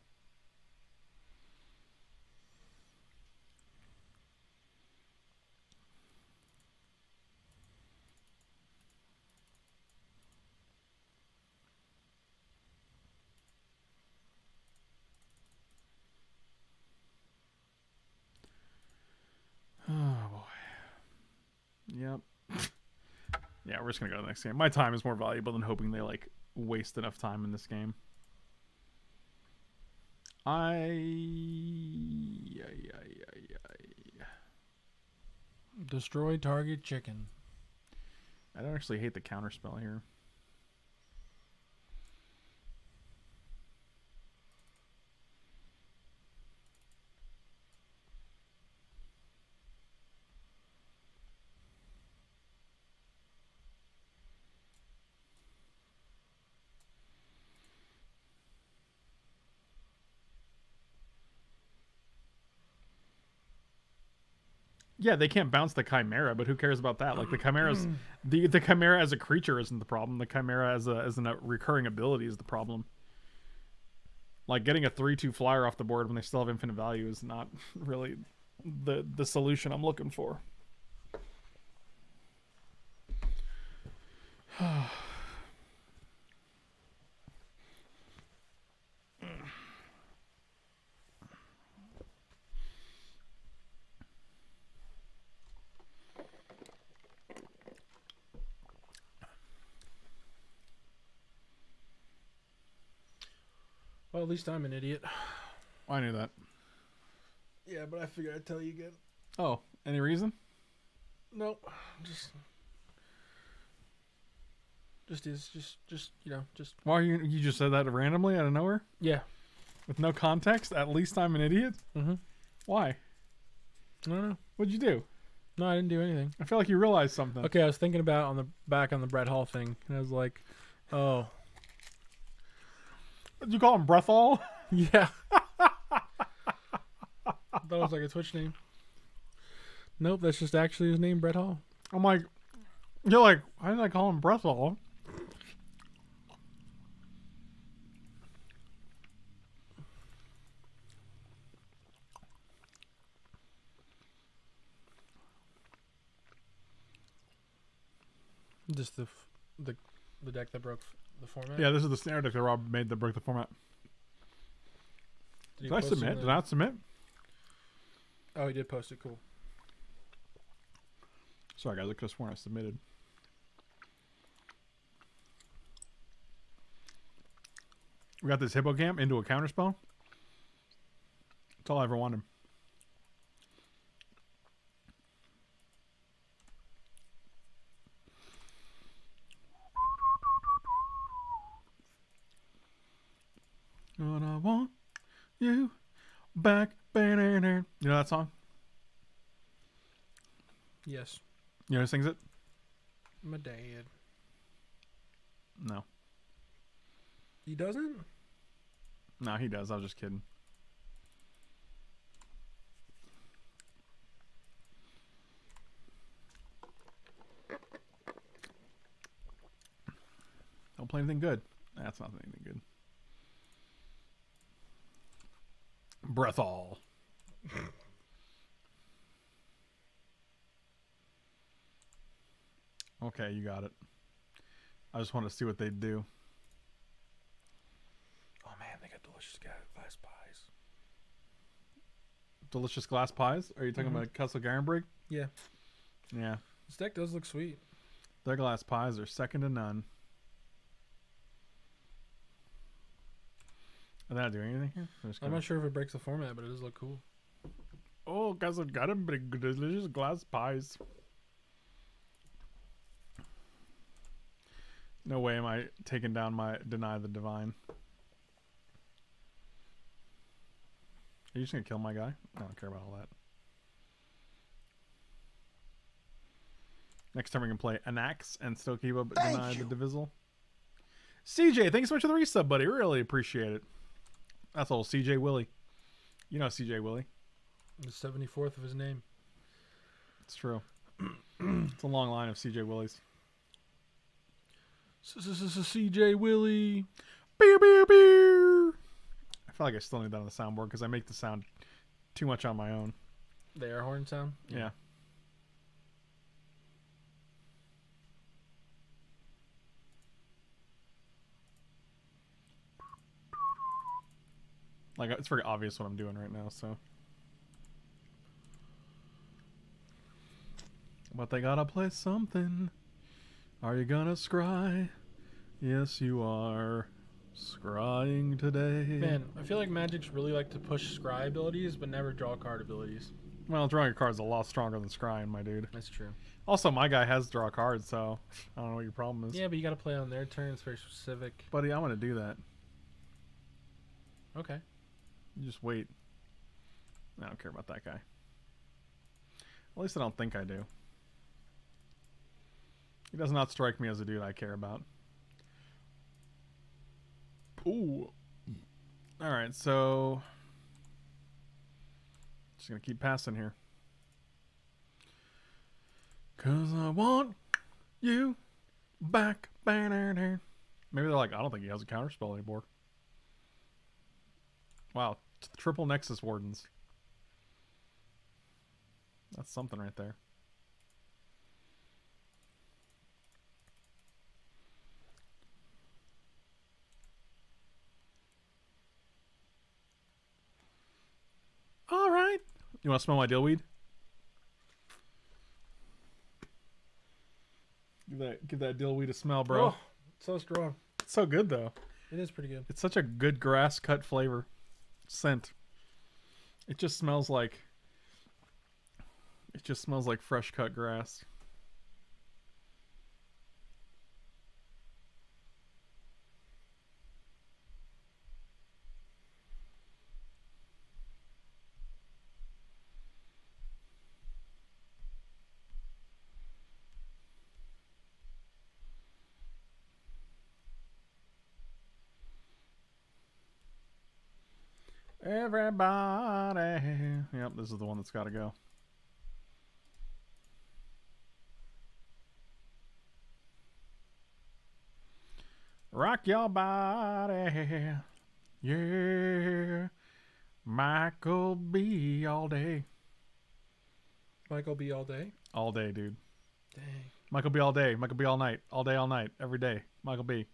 Oh, boy. Yep. Yeah, we're just gonna go to the next game. My time is more valuable than hoping they, like, waste enough time in this game. Destroy target chicken. I don't actually hate the counterspell here. Yeah, they can't bounce the Chimera, but who cares about that? Like, the Chimera's the Chimera as a creature isn't the problem. The Chimera as a recurring ability is the problem. Like, getting a 3/2 flyer off the board when they still have infinite value is not really the solution I'm looking for. Well, at least I'm an idiot. I knew that. Yeah, but I figured I'd tell you again. Oh, any reason? Nope. Just Why are you just said that randomly out of nowhere? Yeah. With no context? At least I'm an idiot? Mm-hmm. Why? I don't know. What'd you do? No, I didn't do anything. I feel like you realized something. Okay, I was thinking about on the Brett Hall thing, and I was like, oh. Did you call him Brethol? Yeah. I thought it was like a Twitch name. Nope, that's just actually his name, Brett Hall. I'm like, you're like, why did I call him Brethol? Just the deck that broke the format? Yeah, this is the standard deck that Rob made that broke the format. Did I submit? Did I not submit? Oh, he did post it. Cool. Sorry, guys. I could have sworn I submitted. We got this Hippocamp into a counterspell. That's all I ever wanted. But I want you back. You know that song? Yes. You know who sings it? My dad. No. He doesn't? No, he does. I was just kidding. Don't play anything good. That's not anything good. Brethol. Okay, you got it. I just want to see what they'd do. Oh man, they got delicious glass pies. Delicious glass pies? Are you talking about Castle Garenbrig? Yeah. Yeah. This deck does look sweet. Their glass pies are second to none. Are they not doing anything here? I'm not sure if it breaks the format, but it does look cool. Oh, guys, I gotta bring delicious glass pies. No way am I taking down my Deny the Divine. Are you just gonna kill my guy? I don't care about all that. Next time we can play Anax and still keep up Deny the Divisal. CJ, thanks so much for the resub, buddy. Really appreciate it. That's old CJ Willie. You know CJ Willie. The 74th of his name. It's true. It's a long line of CJ Willies. CJ Willie. Beer, beer, beer. I feel like I still need that on the soundboard because I make the sound too much on my own. The air horn sound? Yeah. Like, it's very obvious what I'm doing right now, so. But they gotta play something. Are you gonna scry? Yes, you are. Scrying today. Man, I feel like Magic's really like to push scry abilities, but never draw card abilities. Well, drawing a card is a lot stronger than scrying, my dude. That's true. Also, my guy has draw cards, so I don't know what your problem is. Yeah, but you gotta play on their turn. It's very specific. Buddy, I want to do that. Okay. You just wait. I don't care about that guy. At least I don't think I do. He does not strike me as a dude I care about. Ooh. Alright, so... Just gonna keep passing here. 'Cause I want you back. Maybe they're like, I don't think he has a counterspell anymore. Wow, triple Nexus Wardens. That's something right there. All right. You want to smell my dillweed? Give that dillweed a smell, bro. Oh, it's so strong. It's so good, though. It is pretty good. It's such a good grass cut flavor. Scent. It just smells like fresh cut grass. Everybody. Yep, this is the one that's got to go. Rock your body. Yeah. Michael B. all day. Michael B. all day? All day, dude. Dang. Michael B. all day. Michael B. all night. All day, all night. Every day. Michael B.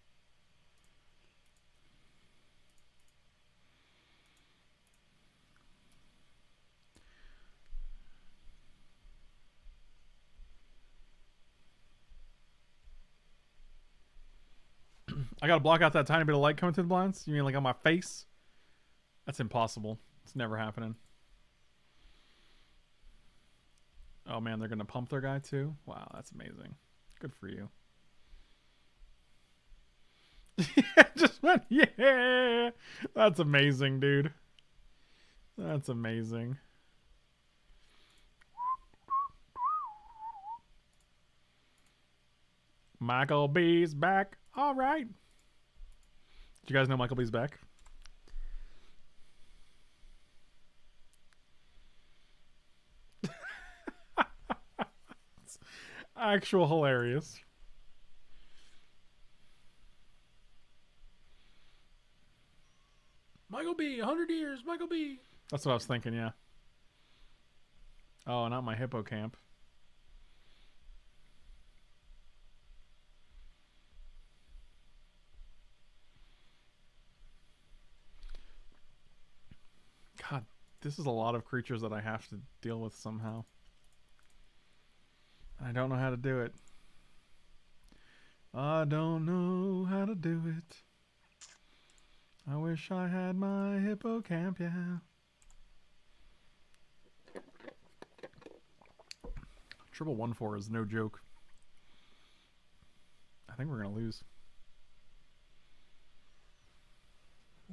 I gotta block out that tiny bit of light coming through the blinds? You mean like on my face? That's impossible. It's never happening. Oh man, they're gonna pump their guy too? Wow, that's amazing. Good for you. Just went, yeah! That's amazing, dude. That's amazing. Michael B's back. All right. Did you guys know Michael B's back? It's actual hilarious. Michael B, 100 years, Michael B. That's what I was thinking, yeah. Oh, not my hippocamp. God, this is a lot of creatures that I have to deal with somehow. I don't know how to do it. I don't know how to do it. I wish I had my hippocamp, yeah. Triple 1/4 is no joke. I think we're going to lose.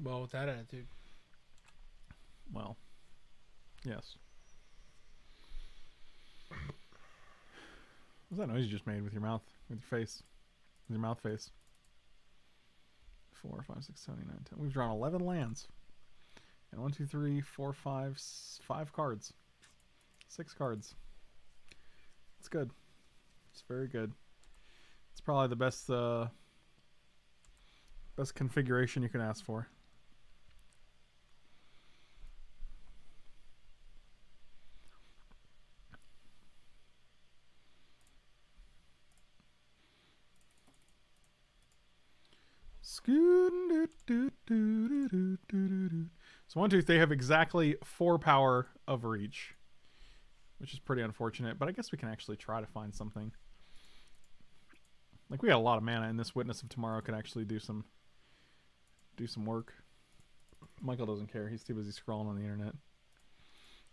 Well, with that attitude. Well, yes. What was that noise you just made with your mouth? With your face? With your mouth face? 4, 5, 6, 7, 8, 9, 10. We've drawn 11 lands. And 1, 2, 3, 4, 5, 5 cards. 6 cards. It's good. It's very good. It's probably the best best configuration you can ask for. So one, two, they have exactly 4 power of reach, which is pretty unfortunate, but I guess we can actually try to find something. Like, we got a lot of mana, and this Witness of Tomorrow could actually do some work. Michael doesn't care. He's too busy scrolling on the internet.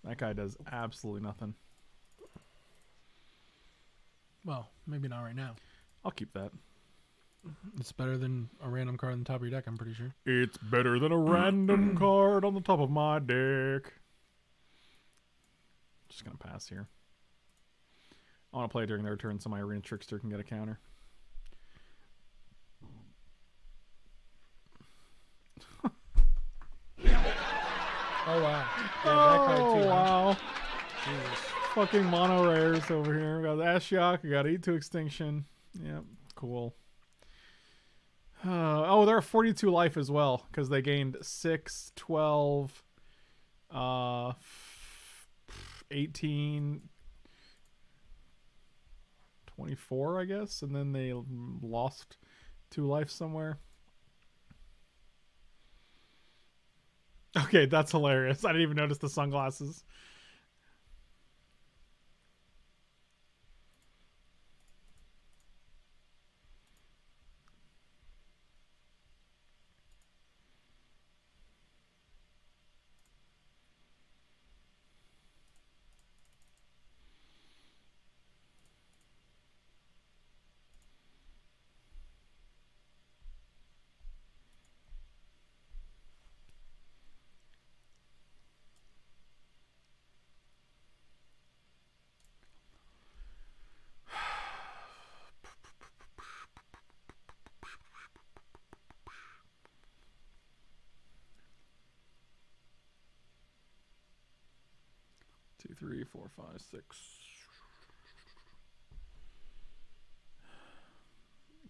That guy does absolutely nothing. Well, maybe not right now. I'll keep that. It's better than a random card on the top of your deck, I'm pretty sure. It's better than a random card on the top of my deck. Just going to pass here. I want to play during their turn so my Arena Trickster can get a counter. Oh, wow. Yeah, that card too, wow. Jesus. Fucking mono rares over here. We got Ashiok. We got E2 Extinction. Yep, cool. Oh, they're at 42 life as well, because they gained 6, 12, 18, 24, I guess, and then they lost 2 life somewhere. Okay, that's hilarious. I didn't even notice the sunglasses. Two, three, four, five, six.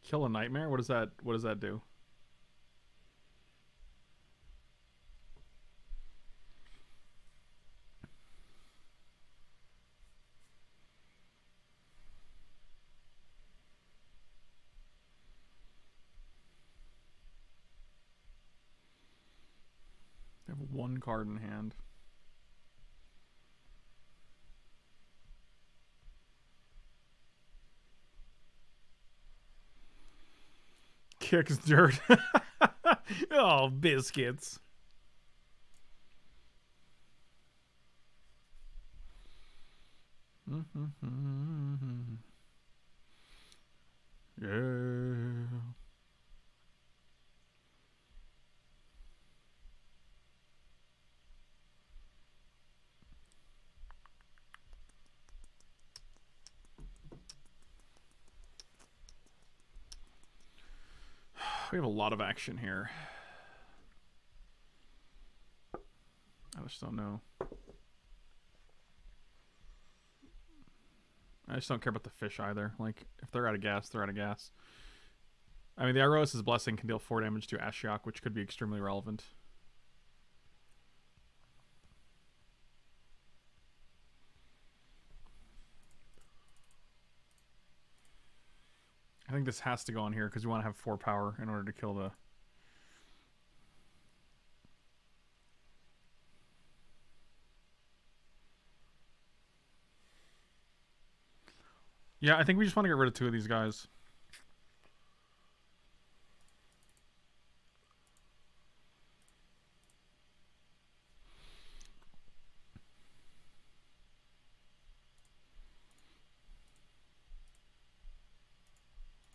Kill a nightmare? What does that do? They have 1 card in hand. Kicks dirt. Oh, biscuits. Yeah. We have a lot of action here. I just don't know. I just don't care about the fish either. Like, if they're out of gas, they're out of gas. I mean, the Iroas's Blessing can deal 4 damage to Ashiok, which could be extremely relevant. I think this has to go on here because we want to have 4 power in order to kill the... Yeah, I think we just want to get rid of 2 of these guys.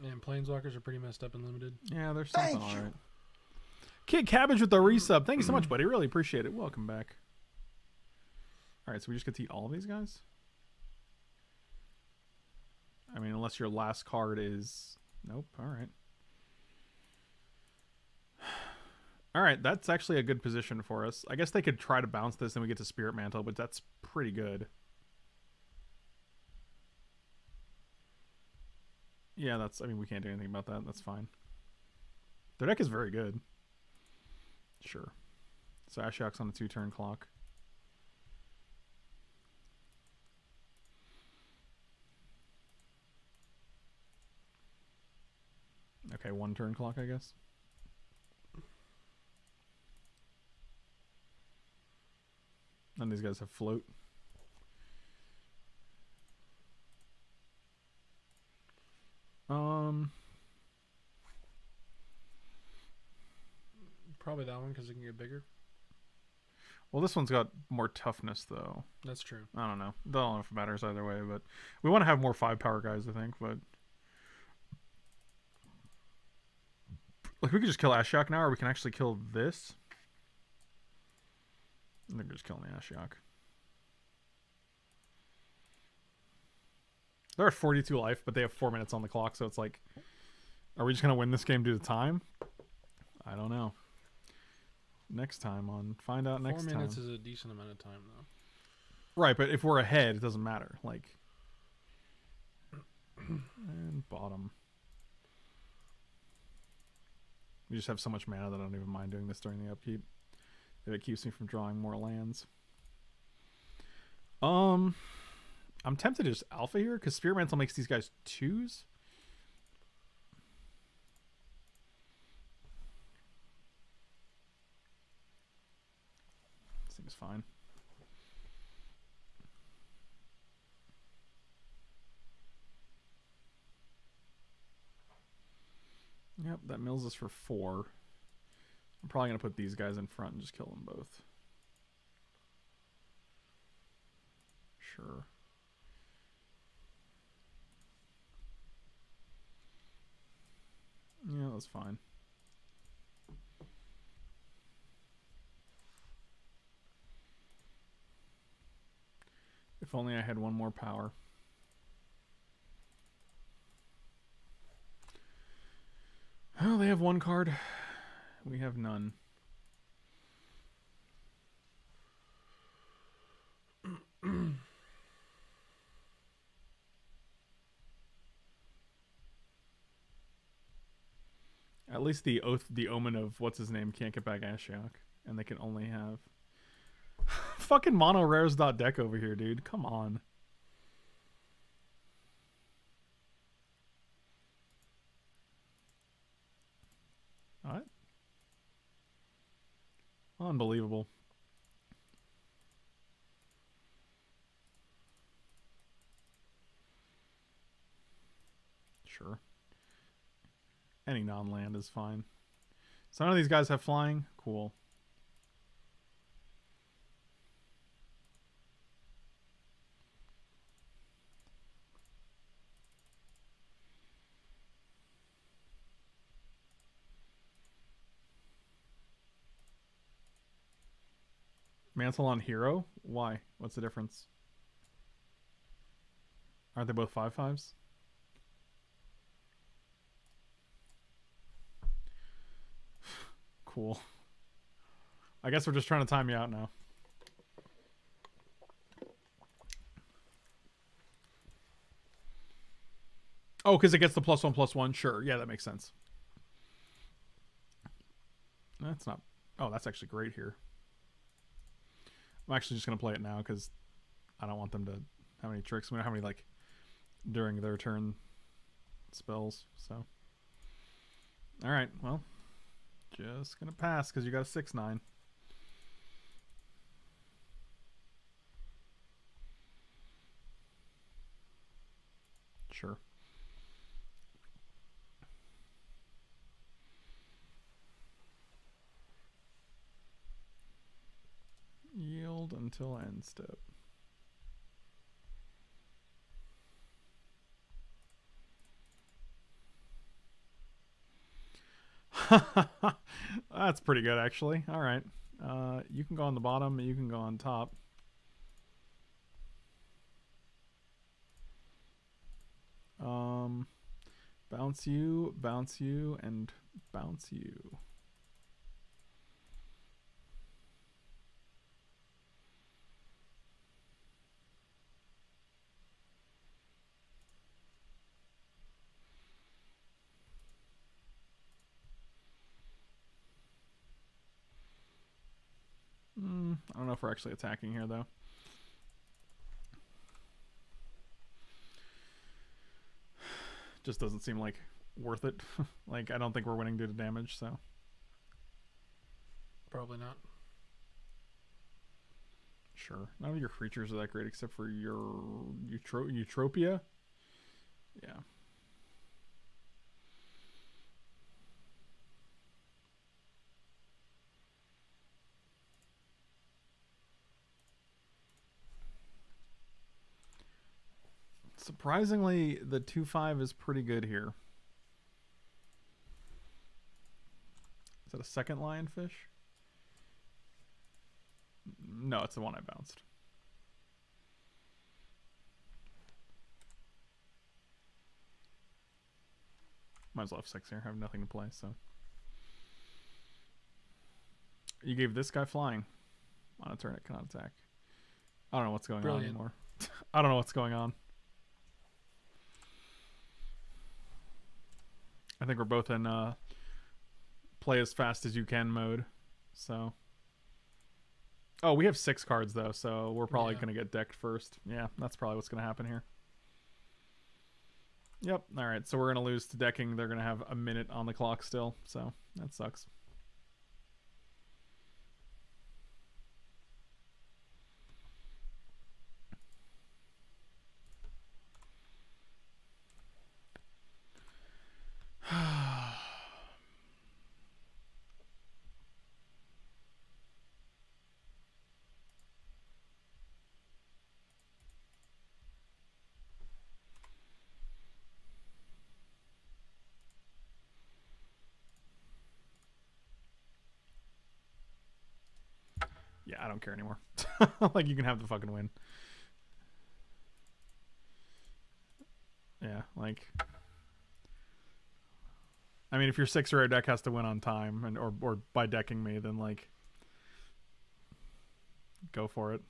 Man, planeswalkers are pretty messed up and limited. Yeah, they're something all right. Kid Cabbage with the resub. Thank you so much, buddy. Really appreciate it. Welcome back. All right, so we just get to eat all of these guys? I mean, unless your last card is... Nope, all right. All right, that's actually a good position for us. I guess they could try to bounce this and we get to Spirit Mantle, but that's pretty good. Yeah, that's... I mean, we can't do anything about that. That's fine. Their deck is very good. Sure. So Ashiok's on the 2-turn clock. Okay, 1-turn clock, I guess. None of these guys have float. Probably that one because it can get bigger. Well, this one's got more toughness, though. That's true. I don't know. Don't know if it matters either way, but we want to have more 5-power guys, I think. But like, we could just kill Ashiok now, or we can actually kill this. I think we're just killing the Ashiok. They're at 42 life, but they have 4 minutes on the clock, so it's like, are we just going to win this game due to time? I don't know. Next time on Find Out Next Time. 4 minutes is a decent amount of time, though. Right, but if we're ahead, it doesn't matter. Like, and bottom. We just have so much mana that I don't even mind doing this during the upkeep. If it keeps me from drawing more lands. I'm tempted to just alpha here because Spirit Mantle makes these guys 2s. This thing's fine. Yep, that mills us for 4. I'm probably going to put these guys in front and just kill them both. Sure. Yeah, that's fine. If only I had one more power. Oh, they have 1 card. We have none. At least the oath, the omen of what's his name can't get back Ashiok, and they can only have fucking mono rares .deck over here, dude. Come on. What? Unbelievable. Sure. Any non-land is fine. So none of these guys have flying? Cool. Mantle on Hero? Why? What's the difference? Aren't they both 5/5s? Cool. I guess we're just trying to time you out now. Oh, because it gets the +1/+1? Sure. Yeah, that makes sense. That's not... Oh, that's actually great here. I'm actually just going to play it now because I don't want them to have any tricks. We don't have any, like, during their turn spells. So, all right. Well, just going to pass because you got a 6/9. Sure. Yield until end step. That's pretty good, actually. All right. You can go on the bottom. You can go on top. Bounce you, and bounce you. I don't know if we're actually attacking here, though. Just doesn't seem like worth it. Like, I don't think we're winning due to damage, so. Probably not. Sure. None of your creatures are that great except for your Eutropia. Yeah. Surprisingly, the 2-5 is pretty good here. Is that a second lionfish? No, it's the one I bounced. Might as well have 6 here. I have nothing to play, so. You gave this guy flying. On a turn, it cannot attack. I don't know what's going on anymore. I don't know what's going on. I think we're both in play as fast as you can mode. So, oh, we have 6 cards though, so we're probably gonna get decked first. Yeah, that's probably what's gonna happen here. Yep. All right, so we're gonna lose to decking. They're gonna have a minute on the clock still, so that sucks. I don't care anymore. Like, you can have the fucking win. Yeah, like, I mean, if your 6-0 deck has to win on time and or by decking me, then like, go for it.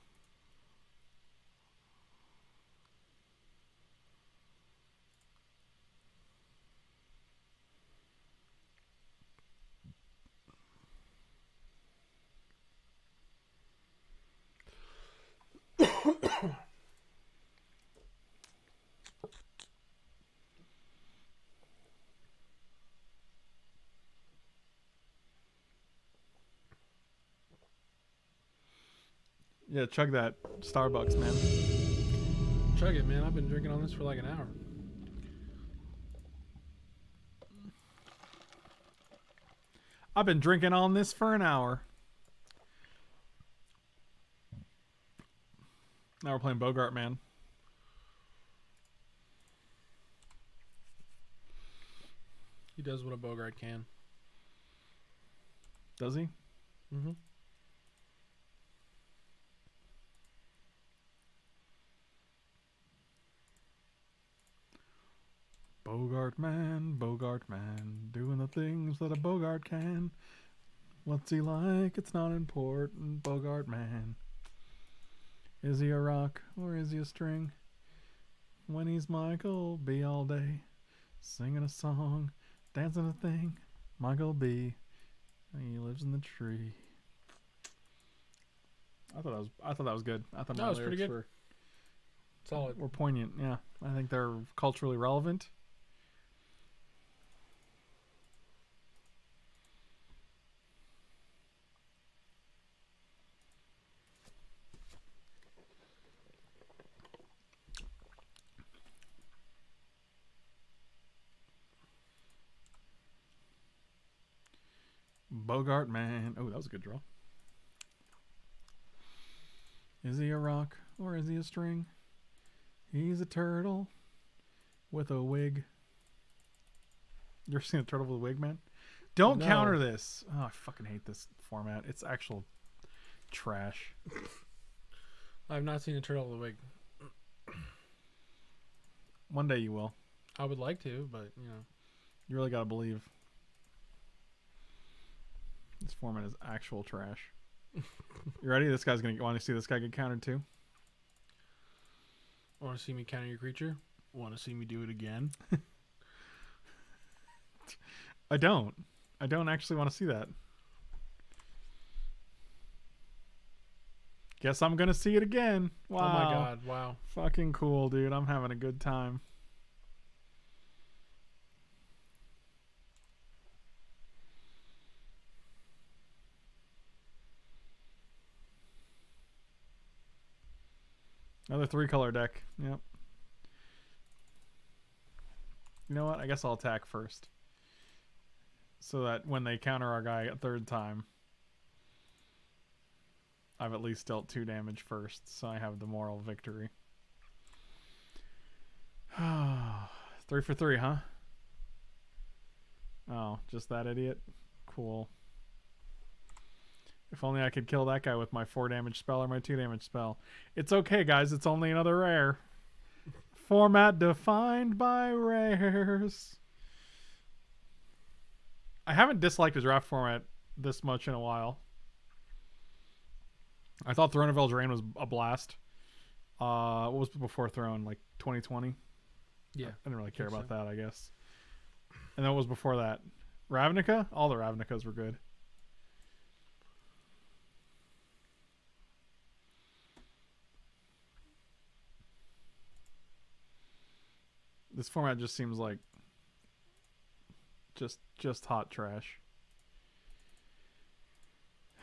Yeah, chug that Starbucks, man. Chug it, man. I've been drinking on this for like an hour. I've been drinking on this for an hour. Now we're playing Bogart, man. He does what a Bogart can. Does he? Mm-hmm. Bogart man, doing the things that a Bogart can. What's he like? It's not important, Bogart man. Is he a rock or is he a string? When he's Michael B all day, singing a song, dancing a thing, Michael B, and he lives in the tree. I thought that was good. I thought that was pretty good. Were solid. Were poignant, yeah. I think they're culturally relevant. Bogart man. Oh, that was a good draw. Is he a rock or is he a string? He's a turtle with a wig. You ever seen a turtle with a wig, man? Don't counter this. Oh, I fucking hate this format. It's actual trash. I've not seen a Turtle of the Wig. One day you will. I would like to, but you know, you really gotta believe. This format is actual trash. You ready? This guy's gonna want to see this guy get countered too. Want to see me counter your creature? Want to see me do it again? I don't. I don't actually want to see that. Guess I'm gonna see it again. Wow. Oh my god! Wow. Fucking cool, dude. I'm having a good time. Another 3-color deck. Yep. You know what? I guess I'll attack first, so that when they counter our guy a third time, I've at least dealt 2 damage first, so I have the moral victory. 3 for 3, huh? Oh, just that idiot? Cool. If only I could kill that guy with my 4 damage spell or my 2 damage spell. It's okay, guys. It's only another rare. Format defined by rares. I haven't disliked his draft format this much in a while. I thought Throne of Eldraine was a blast. What was before Throne? Like 2020? Yeah. I didn't really care about that, I guess. And then what was before that? Ravnica? All the Ravnicas were good. This format just seems like just hot trash.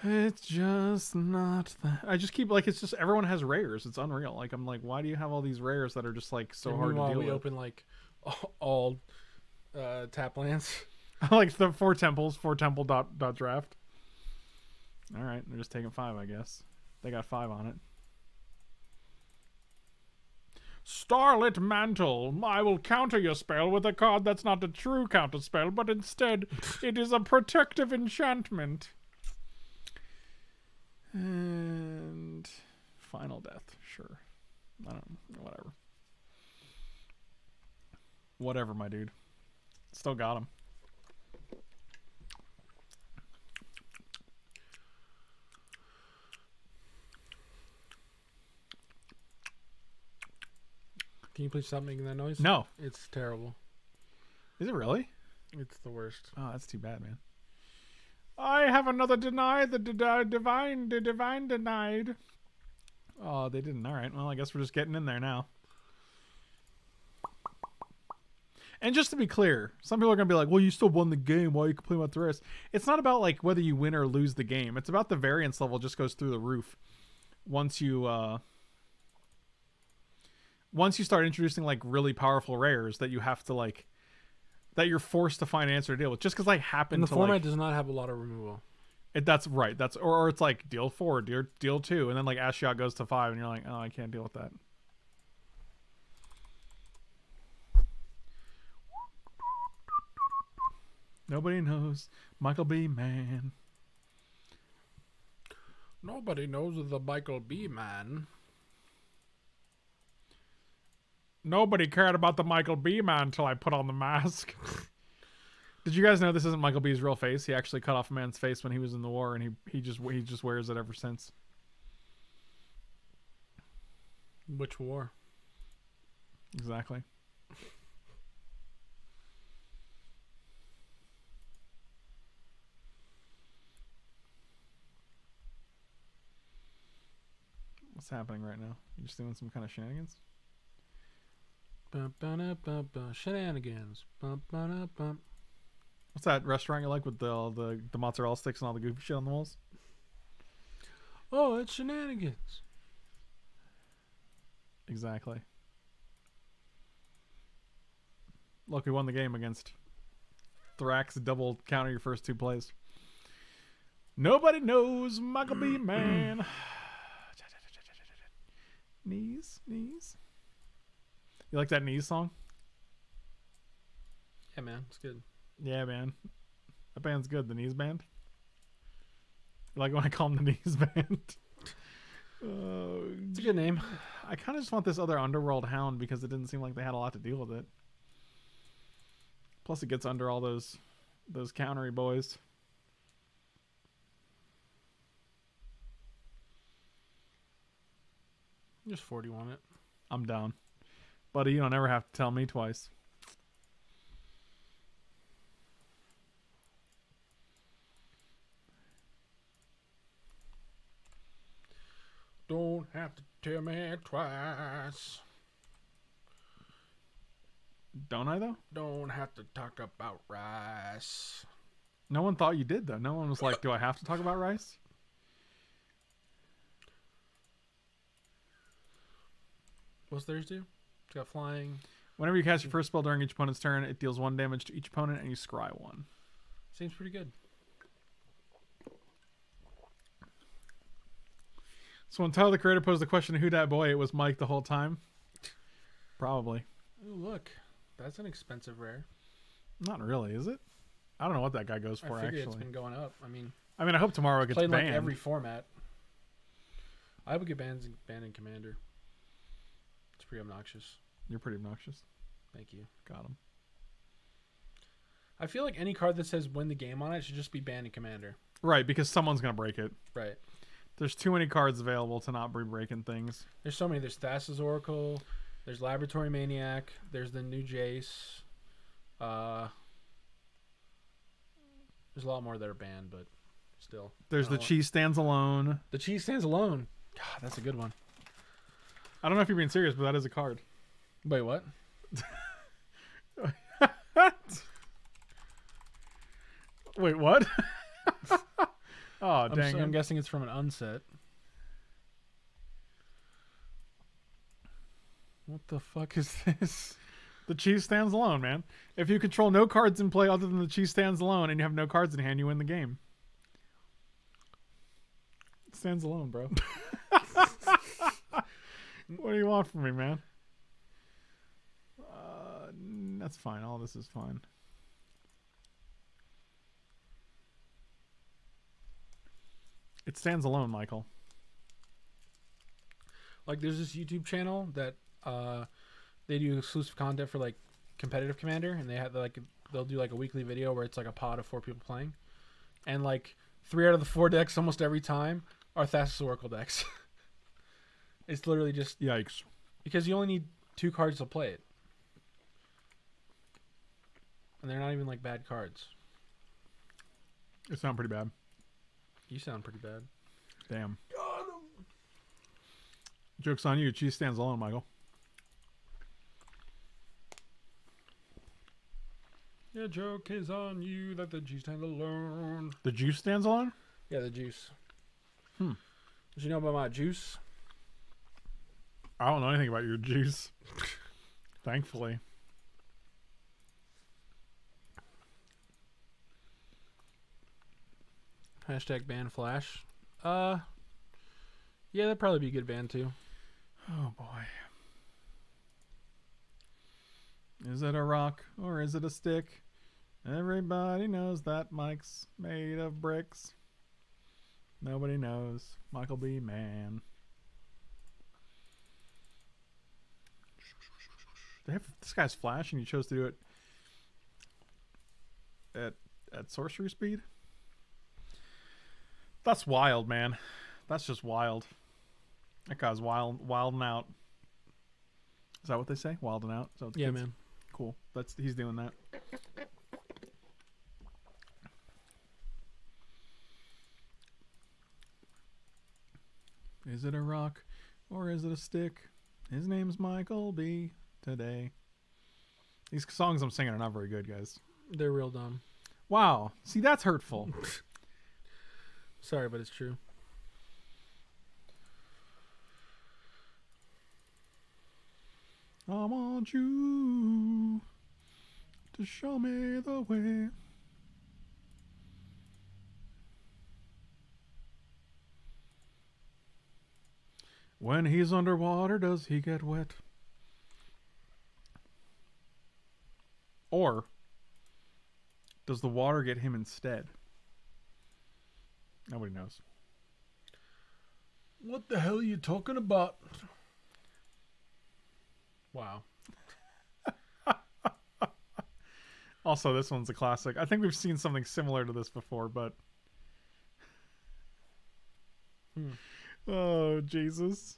It's just not that. I just keep like, it's just everyone has rares. It's unreal. Like I'm like, why do you have all these rares that are just like so hard to deal with? We open like all tap lands. Like the 4 temples, 4 temple dot draft. All right, they're just taking 5, I guess. They got 5 on it. Starlit Mantle. I will counter your spell with a card that's not a true counter spell, but instead it is a protective enchantment. And final death, sure. I don't know, whatever. Whatever, my dude. Still got him. Can you please stop making that noise? No. It's terrible. Is it really? It's the worst. Oh, that's too bad, man. I have another deny the divine denied. Oh, they didn't. All right. Well, I guess we're just getting in there now. And just to be clear, some people are going to be like, well, you still won the game. Why are you complaining about the rest? It's not about like whether you win or lose the game. It's about the variance level just goes through the roof once you... Once you start introducing like really powerful rares that you have to like, that you're forced to find an answer to deal with, just because I happen to. And the format like, does not have a lot of removal. That's right. That's or it's like deal 4, deal 2, and then like Ashiok goes to 5, and you're like, oh, I can't deal with that. Nobody knows Michael B. Man. Nobody knows the Michael B. Man. Nobody cared about the Michael B. Man until I put on the mask. Did you guys know this isn't Michael B.'s real face? He actually cut off a man's face when he was in the war, and he just wears it ever since. Which war? Exactly. What's happening right now? You just doing some kind of shenanigans? Shenanigans. What's that restaurant you like with all the mozzarella sticks and all the goofy shit on the walls? Oh, it's Shenanigans. Exactly. Look, we won the game against Thrax. Double counter your first 2 plays. Nobody knows Michael B. Man. Knees. You like that Knees song? Yeah, man. It's good. Yeah, man. That band's good. The knees band. Like when I call him the knees band. It's a good name. I kind of just want this other Underworld Hound because it didn't seem like they had a lot to deal with it. Plus, it gets under all those countery boys. Just 41 it. I'm down. Buddy, you don't ever have to tell me twice. Don't have to tell me twice. Don't I, though? Don't have to talk about rice. No one thought you did, though. No one was like, do I have to talk about rice? What's theirs do? It's got flying. Whenever you cast your first spell during each opponent's turn, it deals 1 damage to each opponent, and you scry 1. Seems pretty good. So when Tyler the Creator posed the question, who that boy, it was Mike the whole time? Probably. Ooh, look, that's an expensive rare. Not really, is it? I don't know what that guy goes for, actually. It's been going up. I mean, I hope tomorrow it gets banned. Played like every format. I would get banned in Commander. It's pretty obnoxious. You're pretty obnoxious. Thank you. Got him. I feel like any card that says win the game on it should just be banned in Commander. Right, because someone's going to break it. Right. There's too many cards available to not be breaking things. There's so many. There's Thassa's Oracle. There's Laboratory Maniac. There's the new Jace. There's a lot more that are banned, but still. There's the Cheese Stands Alone. The Cheese Stands Alone. God, that's a good one. I don't know if you're being serious, but that is a card. Wait, what? Wait, what? Oh, dang. I'm guessing it's from an unset. What the fuck is this? The Cheese Stands Alone, man. If you control no cards in play other than the Cheese Stands Alone and you have no cards in hand, you win the game. It stands alone, bro. What do you want from me, man? That's fine. All this is fine. It stands alone, Michael. Like, there's this YouTube channel that they do exclusive content for like competitive Commander, and they have like they'll do like a weekly video where it's like a pod of 4 people playing, and like 3 out of the 4 decks almost every time are Thassa's Oracle decks. It's literally just yikes, because you only need 2 cards to play it, and they're not even like bad cards. It sounds pretty bad. You sound pretty bad. Damn. God. Joke's on you. Cheese stands alone, Michael. Yeah, joke is on you that the juice stands alone. The juice stands alone? Yeah, the juice. Hmm. Did you know about my juice? I don't know anything about your juice. Thankfully. Hashtag ban Flash. Yeah, that'd probably be a good ban too. Oh boy. Is it a rock or is it a stick? Everybody knows that Mike's made of bricks. Nobody knows. Michael B. Mann. They have this guy's Flash, and you chose to do it at sorcery speed. That's wild, man. That's just wild. That guy's wilding out. Is that what they say? Wilding out. So yeah, kids? Man. Cool. That's he's doing that. Is it a rock or is it a stick? His name's Michael B. Today. These songs I'm singing are not very good, guys. They're real dumb. Wow. See, that's hurtful. Sorry, but it's true. I want you to show me the way. When he's underwater, does he get wet? Or Does the water get him instead? Nobody knows. What the hell are you talking about? Wow. Also, this one's a classic. I think we've seen something similar to this before, but... Oh, Jesus.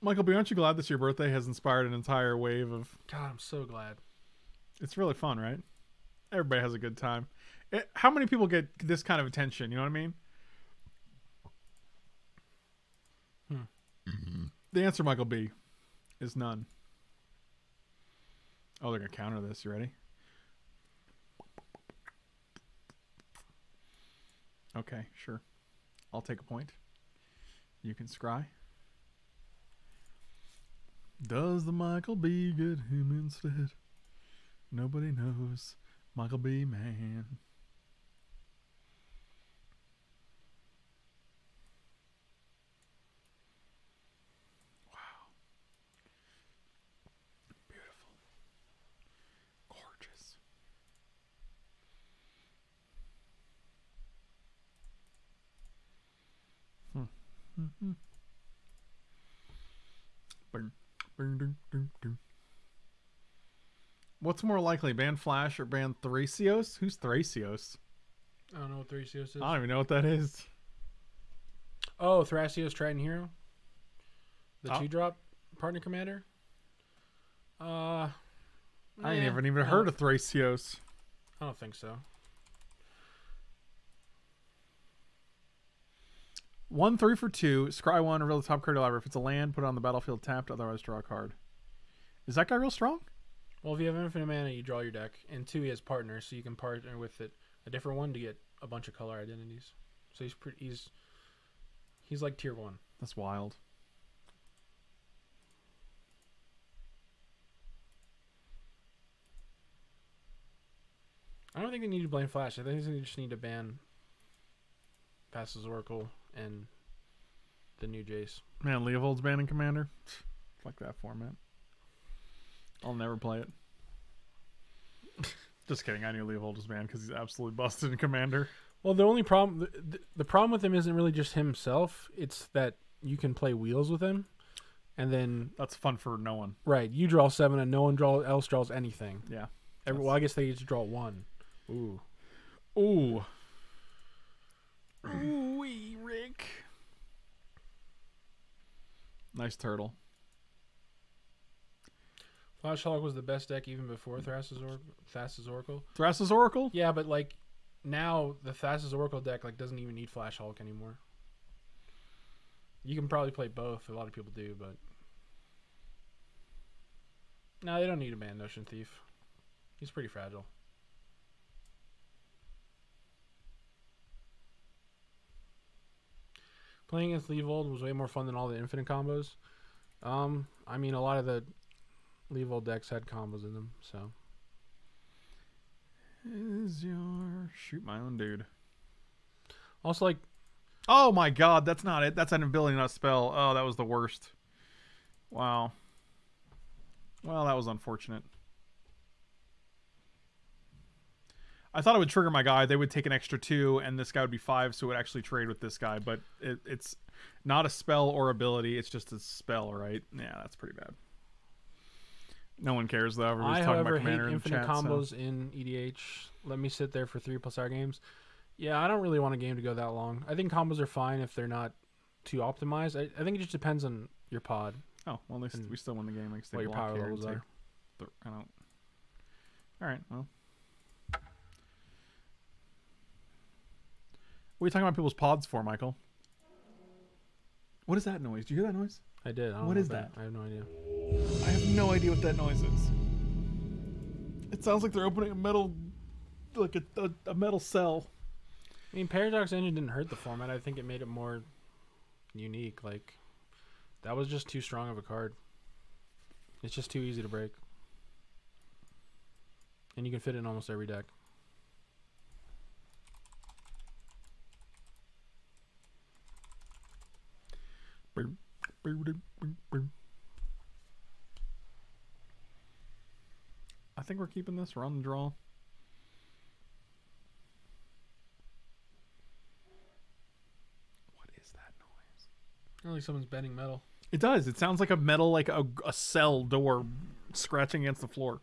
Michael B., aren't you glad that your birthday has inspired an entire wave of... God, I'm so glad. It's really fun, right? Everybody has a good time. How many people get this kind of attention? You know what I mean? The answer, Michael B., is none. Oh, they're going to counter this. You ready? Okay, sure. I'll take a point. You can scry. Does the Michael B. get him instead? Nobody knows. Michael B. man. What's more likely, ban Flash or ban Thracios? Who's Thracios? I don't know what Thracios is. I don't even know what that is. Oh, Thracios, Triton Hero, the 2-drop partner commander. I ain't even heard of Thracios. I don't think so. 1/3 for 2. Scry 1, reveal the top card of your library. If it's a land, put it on the battlefield tapped, otherwise draw a card. Is that guy real strong? Well, if you have infinite mana, you draw your deck. And 2, he has partners, so you can partner with it a different one to get a bunch of color identities. So he's pretty, he's like tier 1. That's wild. I don't think they need to ban Flash. I think they just need to ban Thassa's Oracle and the new Jace. Man, Leovold's banning Commander. Like that format. I'll never play it. Just kidding. I knew Leovold was banned because he's absolutely busted in Commander. Well, the only problem... The problem with him isn't really just himself. It's that you can play wheels with him. And then... That's fun for no one. Right. You draw 7 and no one else draws anything. Yeah. Well, I guess they each draw 1. Ooh. Ooh. Ooh-wee, Rick. Nice turtle. Flash Hulk was the best deck even before Thassa's Oracle. Thassa's Oracle? Yeah, but like now the Thassa's Oracle deck like doesn't even need Flash Hulk anymore. You can probably play both. A lot of people do, but no, they don't need to ban Notion Thief. He's pretty fragile. Playing against Leovold was way more fun than all the infinite combos. I mean, a lot of the Leovold decks had combos in them, so. Is your... Shoot my own dude. Also, like... Oh, my God. That's not it. That's an ability, not a spell. Oh, that was the worst. Wow. Well, that was unfortunate. I thought it would trigger my guy. They would take an extra 2, and this guy would be 5, so it would actually trade with this guy. But it's not a spell or ability. It's just a spell, right? Yeah, that's pretty bad. No one cares, though. I, however, hate infinite combos in EDH. Let me sit there for 3+ hour games. Yeah, I don't really want a game to go that long. I think combos are fine if they're not too optimized. I think it just depends on your pod. Oh, well, at least we still won the game. Like, what your power levels are. I don't... All right, well... What are you talking about people's pods for, Michael? What is that noise? Do you hear that noise? I did. I don't know what is that? I have no idea. I have no idea what that noise is. It sounds like they're opening a metal, like a metal cell. I mean, Paradox Engine didn't hurt the format. I think it made it more unique. Like, that was just too strong of a card. It's just too easy to break. And you can fit it in almost every deck. I think we're keeping this. We're on the draw. What is that noise? Sounds like someone's bending metal. It does. It sounds like a metal, like a cell door scratching against the floor.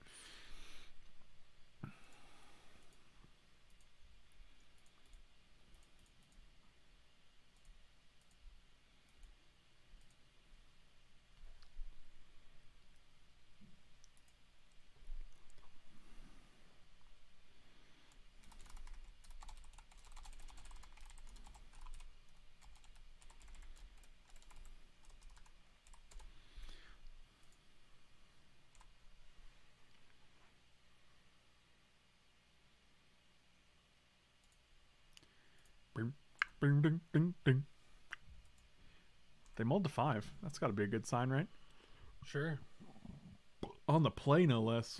Ding, ding, ding, ding. They mulled to 5. That's got to be a good sign, right? Sure. On the play, no less.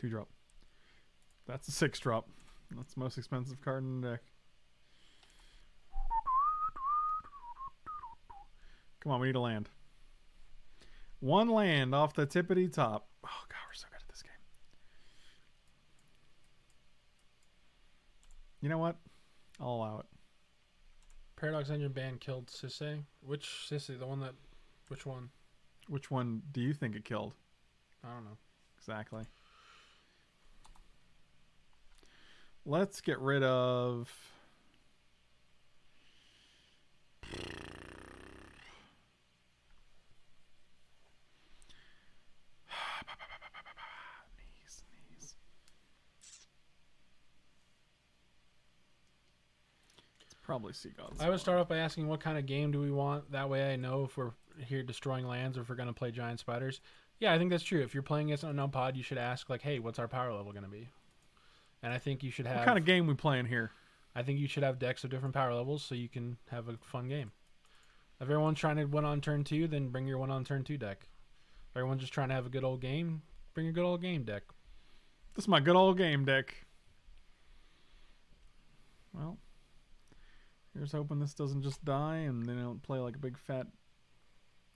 Two drop. That's a 6 drop. That's the most expensive card in the deck. Come on, we need a land. One land off the tippity top. Oh, God, we're so good at this game. You know what? I'll allow it. Paradox Engine ban killed Sisse. Which Sisse? The one that... Which one? Which one do you think it killed? I don't know. Exactly. Let's get rid of... Probably Sea Gods. I would start off by asking what kind of game do we want? That way I know if we're here destroying lands or if we're going to play giant spiders. Yeah, I think that's true. If you're playing against an Umpod, you should ask, like, hey, what's our power level going to be? And I think you should have... What kind of game we playing here? I think you should have decks of different power levels so you can have a fun game. If everyone's trying to win on turn 2, then bring your 1-on-turn 2 deck. If everyone's just trying to have a good old game, bring your good old game deck. This is my good old game deck. Well... Here's hoping this doesn't just die and they don't play like a big fat...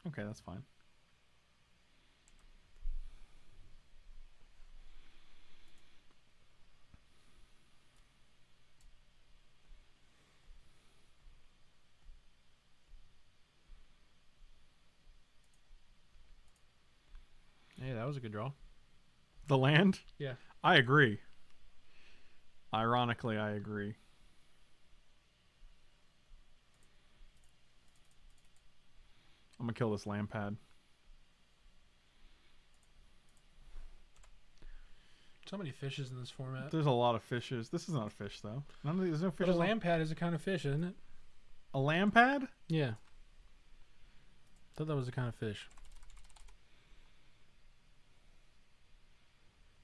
Okay, that's fine. Hey, that was a good draw. The land? Yeah. I agree. Ironically, I agree. I'm going to kill this Lampad. So many fishes in this format. There's a lot of fishes. This is not a fish, though. None of these, there's no fish. But a Lampad is a kind of fish, isn't it? A Lampad? Yeah. Thought that was a kind of fish.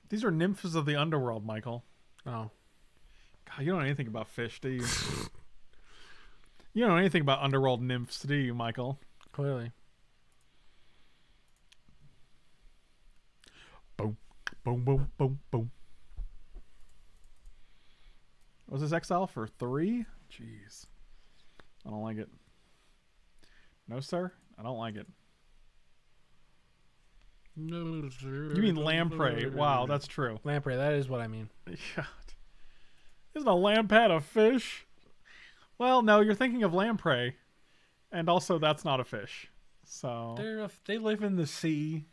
These are nymphs of the underworld, Michael. Oh. God, you don't know anything about fish, do you? You don't know anything about underworld nymphs, do you, Michael? Clearly. Boom, boom, boom, boom, boom. Was this exile for 3? Jeez. I don't like it. No, sir. I don't like it. No, sir. You mean lamprey. Wow, that's true. Lamprey, that is what I mean. God. Isn't a lampad a fish? Well, no, you're thinking of lamprey. And also, that's not a fish. So they live in the sea.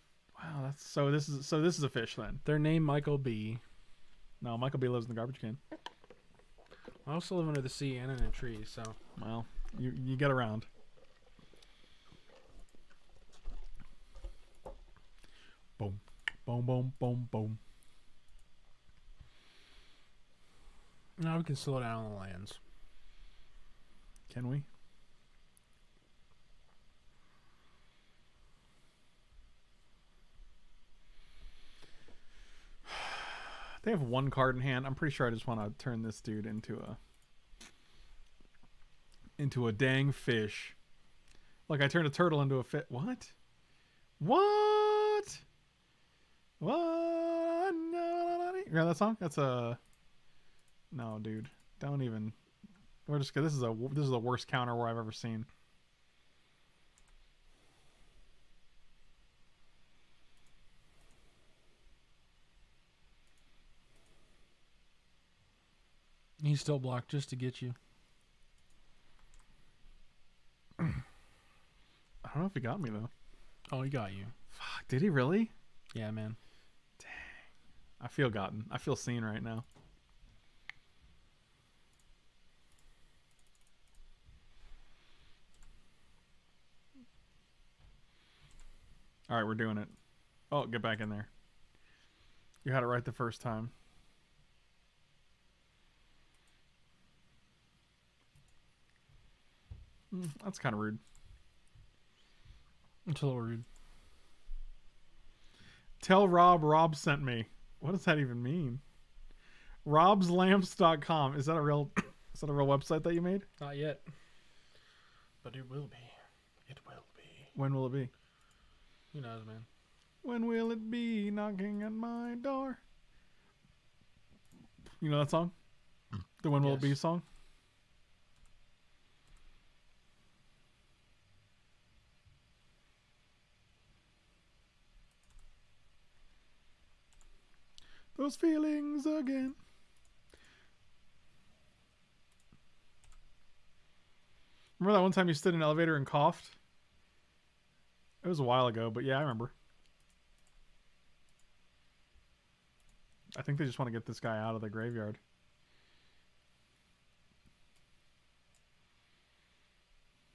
Wow, that's so this is a fish then. Their name Michael B. No, Michael B lives in the garbage can. I also live under the sea and in a tree. So well, you get around. Boom, boom, boom, boom, boom. Now we can slow down on the lands. Can we? They have one card in hand. I'm pretty sure I just want to turn this dude into a dang fish. Like I turned a turtle into a fish. What? What? What? You know that song? That's a... No, dude. Don't even... We're just good. This is the worst counter war I've ever seen. He's still blocked just to get you. I don't know if he got me though. Oh, he got you. Fuck, did he really? Yeah, man. Dang. I feel gotten. I feel seen right now. All right, we're doing it. Oh, get back in there. You had it right the first time. That's kind of rude. It's a little rude. Tell Rob, Rob sent me. What does that even mean? Robslamps.com. Is that a real? Is that a real website that you made? Not yet, but it will be. It will be. When will it be? Who knows, man? When will it be knocking at my door? You know that song? The When Will It Be song? Those feelings again. Remember that one time you stood in an elevator and coughed? It was a while ago, but yeah, I remember. I think they just want to get this guy out of the graveyard.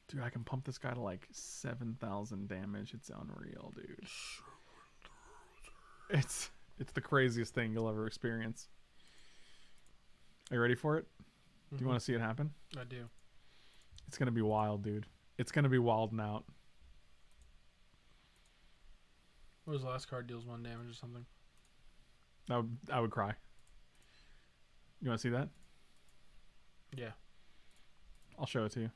Dude, I can pump this guy to like 7,000 damage. It's unreal, dude. It's the craziest thing you'll ever experience. Are you ready for it? Do you want to see it happen? I do. It's going to be wild, dude. It's going to be wild and out. What was the last card deals 1 damage or something? I would cry. You want to see that? Yeah. I'll show it to you.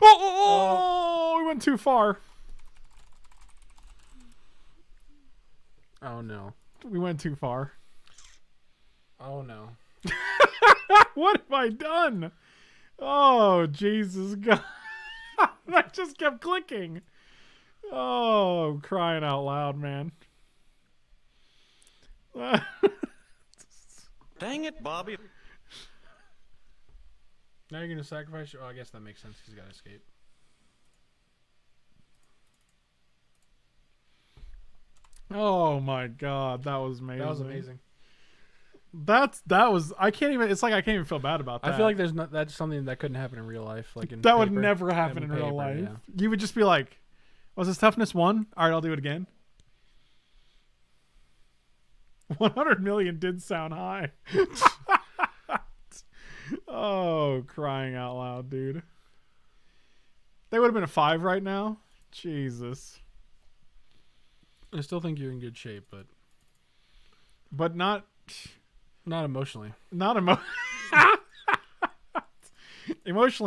Oh, we went too far. Oh, no. We went too far. Oh, no. What have I done? Oh, Jesus God. That just kept clicking. Oh, crying out loud, man. Dang it, Bobby. Now you're going to sacrifice your... Oh, I guess that makes sense. He's got to escape. Oh, my God. That was amazing. That was amazing. That was... I can't even... It's like I can't even feel bad about that. I feel like there's not... That's something that couldn't happen in real life. Like in that would never happen in real life. Yeah. You would just be like... Was this toughness 1? All right, I'll do it again. 100 million did sound high. Oh, crying out loud, dude. They would have been a 5 right now. Jesus. I still think you're in good shape, but not emotionally. Not emotionally.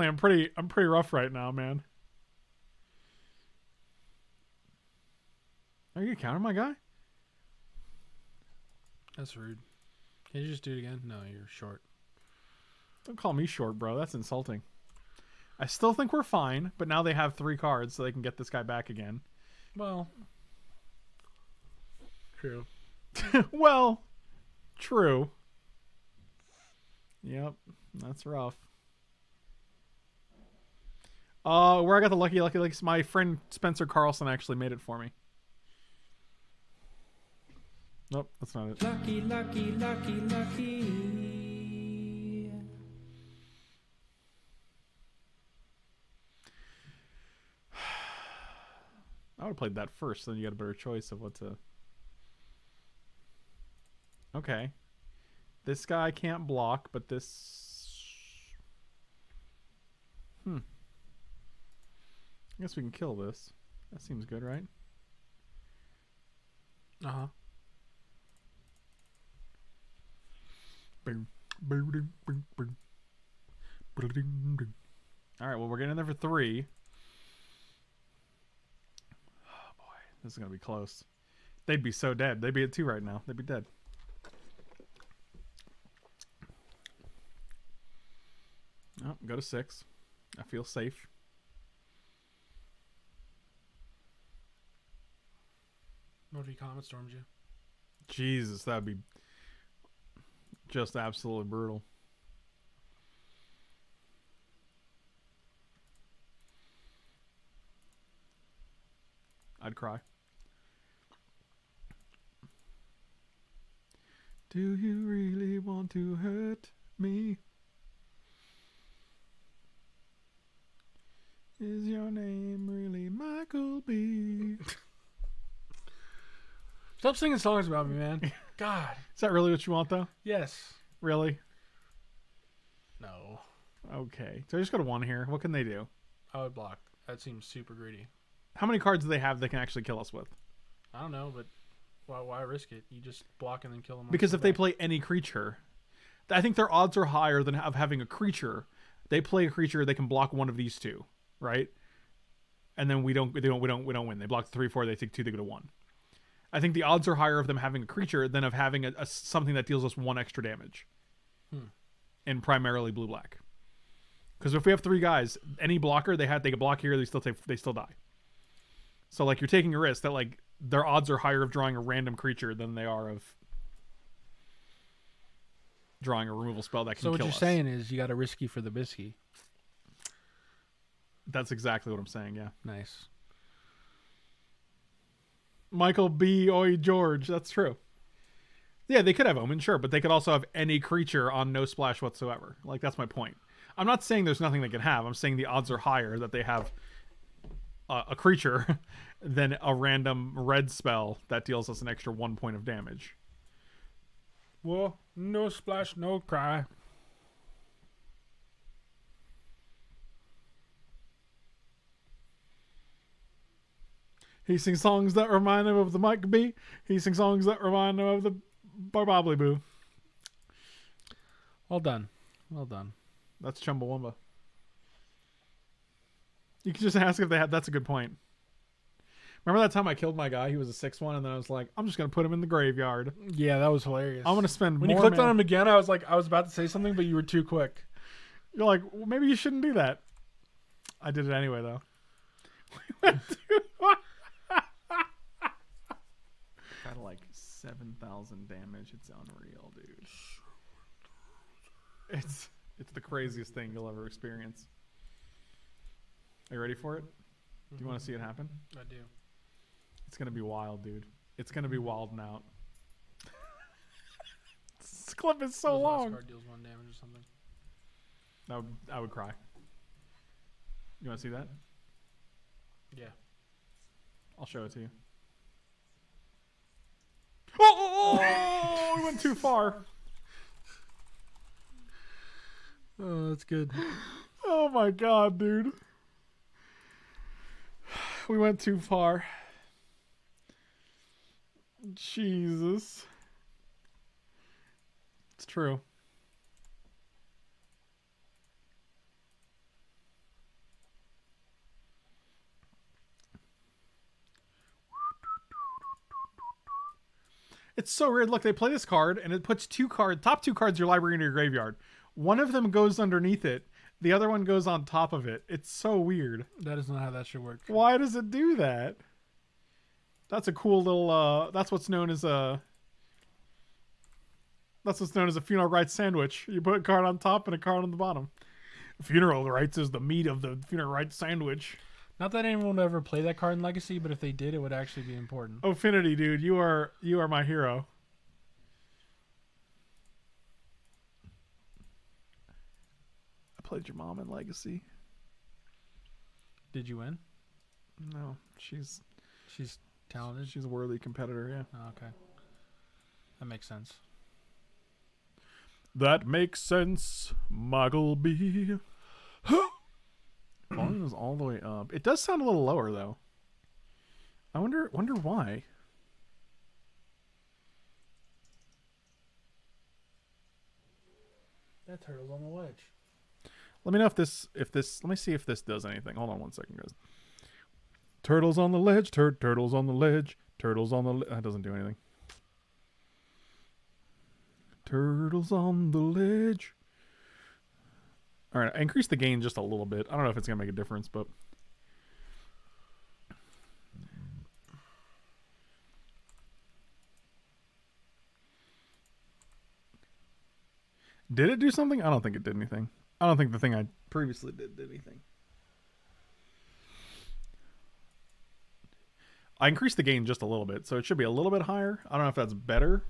I'm pretty rough right now, man. Are you gonna counter my guy? That's rude. Can you just do it again? No, you're short. Don't call me short, bro. That's insulting. I still think we're fine, but now they have 3 cards, so they can get this guy back again. Well, true. Well, true. Yep, that's rough. Where I got the lucky, my friend Spencer Carlson actually made it for me. Nope, that's not it. Lucky. I would have played that first, then you got a better choice of what to... Okay. This guy can't block, but this... I guess we can kill this. That seems good, right? Uh-huh. Alright, well, we're getting in there for 3. Oh boy, this is gonna be close. They'd be so dead. They'd be at 2 right now. They'd be dead. Oh, go to 6. I feel safe. What if he comet storms you? Jesus, that'd be just absolutely brutal. I'd cry. Do you really want to hurt me? Is your name really Michael B? Stop singing songs about me, man. God. Is that really what you want, though? Yes. Really? No. Okay. So I just got a 1 here. What can they do? I would block. That seems super greedy. How many cards do they have that can actually kill us with? I don't know, but why risk it? You just block and then kill them. Because if they play any creature, I think their odds are higher than of having a creature. They play a creature, they can block one of these two, right? And then we don't win. They block 3/4. They take 2. They go to 1. I think the odds are higher of them having a creature than of having a something that deals us 1 extra damage. And primarily blue-black. Because if we have 3 guys, any blocker they have, they can block here. They still die. So, like, you're taking a risk that, like, their odds are higher of drawing a random creature than they are of drawing a removal spell that can kill us. So what you're saying is you got a risky for the bisky. That's exactly what I'm saying, yeah. Nice. Michael B. Oi George, that's true. Yeah, they could have Omen, sure, but they could also have any creature on no splash whatsoever. Like, that's my point. I'm not saying there's nothing they can have. I'm saying the odds are higher that they have a creature than a random red spell that deals us an extra 1 point of damage. Well, no splash, no cry. He sings songs that remind him of the Mike B. He sings songs that remind him of the Barbobbly Boo. Well done. Well done. That's Chumbawamba. You can just ask if they had... That's a good point. Remember that time I killed my guy? He was a 6/1, and then I was like, I'm just going to put him in the graveyard. Yeah, that was hilarious. I'm going to spend more... When you clicked on him again, I was like, I was about to say something, but you were too quick. You're like, well, maybe you shouldn't do that. I did it anyway, though. We went through... Got like 7,000 damage. It's unreal, dude. It's the craziest thing you'll ever experience. Are you ready for it? Do you want to see it happen? I do. It's going to be wild, dude. It's going to be wild and out. This clip is so long. Last card deals 1 damage or something. I would cry. You want to see that? Yeah. I'll show it to you. Oh, we went too far. Oh, that's good. Oh, my God, dude. We went too far. Jesus. It's true. It's so weird. Look, they play this card, and it puts top two cards of your library into your graveyard. One of them goes underneath it. The other one goes on top of it. It's so weird. That is not how that should work. Why does it do that? That's a cool little... that's what's known as a... That's what's known as a funeral rites sandwich. You put a card on top and a card on the bottom. Funeral rites is the meat of the funeral rites sandwich. Not that anyone would ever play that card in Legacy, but if they did, it would actually be important. Ofinity, dude. You are my hero. Played your mom in Legacy. Did you win? No, she's talented. She's a worthy competitor. Yeah. Oh, okay, that makes sense. That makes sense, Michael B. Volume is all the way up. It does sound a little lower though. I wonder why. That turtle's on the ledge. Let me know if this, let me see if this does anything. Hold on one second, guys. Turtles on the ledge, turtles on the ledge, turtles on the ledge. That doesn't do anything. Turtles on the ledge. All right, I increased the gain just a little bit. I don't know if it's going to make a difference, but... Did it do something? I don't think it did anything. I don't think the thing I previously did anything. I increased the gain just a little bit, so it should be a little bit higher. I don't know if that's better,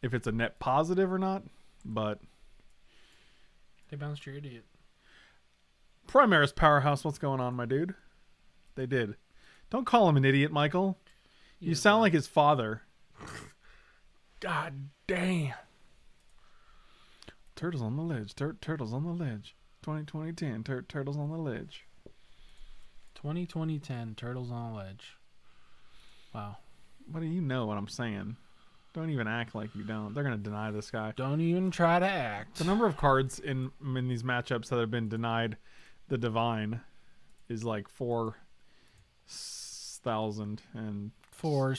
if it's a net positive or not, but... They bounced your idiot. Primaris Powerhouse, what's going on, my dude? They did. Don't call him an idiot, Michael. You sound like his father. God damn. Turtles on the ledge. Turtles on the ledge. 2020-10. Turtles on the ledge. 2020-10. Turtles on the ledge. Wow. What do you know what I'm saying? Don't even act like you don't. They're going to deny this guy. Don't even try to act. The number of cards in these matchups that have been denied the Divine is like 4,000 and... Four...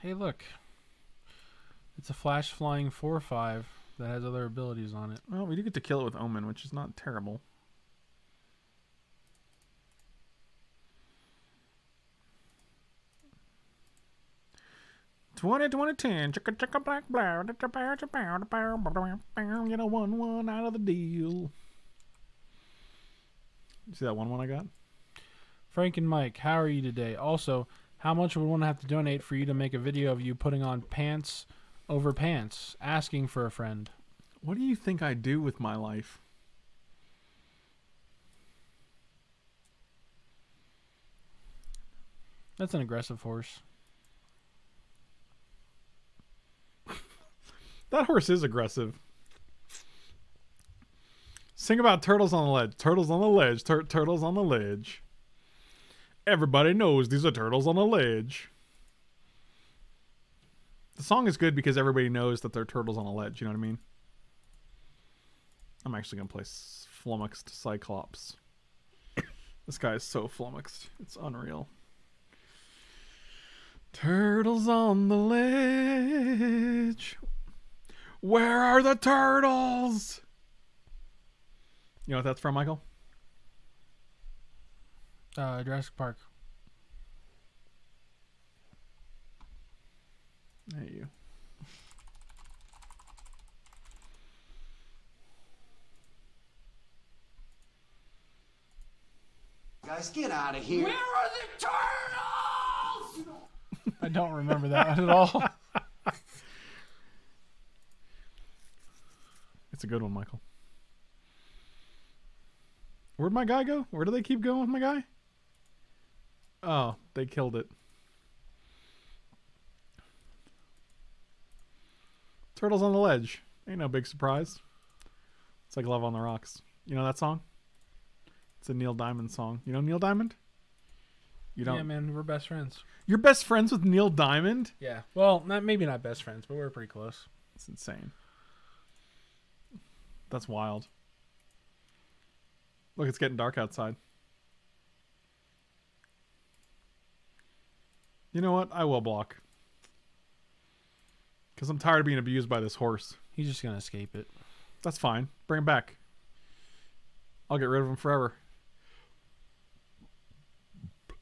Hey, look. It's a flash flying 4/5 that has other abilities on it. Well, we do get to kill it with Omen, which is not terrible. Chicka chicka black blow. Get a 1/1 out of the deal. You see that 1/1 I got? Frank and Mike, how are you today? Also, how much would one have to donate for you to make a video of you putting on pants? Over pants, asking for a friend. What do you think I do with my life? That's an aggressive horse. That horse is aggressive. Sing about turtles on the ledge. Turtles on the ledge. Turtles on the ledge. Everybody knows these are turtles on the ledge. The song is good because everybody knows that they're turtles on a ledge. You know what I mean? I'm actually going to play Flummoxed Cyclops. This guy is so flummoxed. It's unreal. Turtles on the ledge. Where are the turtles? You know what that's from, Michael? Jurassic Park. Hey, you. Guys, get out of here. Where are the turtles? I don't remember that at all. It's a good one, Michael. Where'd my guy go? Where do they keep going with my guy? Oh, they killed it. Turtles on the ledge. Ain't no big surprise. It's like Love on the Rocks. You know that song? It's a Neil Diamond song. You know Neil Diamond? You don't? Yeah, man. We're best friends. You're best friends with Neil Diamond? Yeah. Well, maybe not best friends, but we're pretty close. It's insane. That's wild. Look, it's getting dark outside. You know what? I will block. Because I'm tired of being abused by this horse. He's just going to escape it. That's fine. Bring him back. I'll get rid of him forever.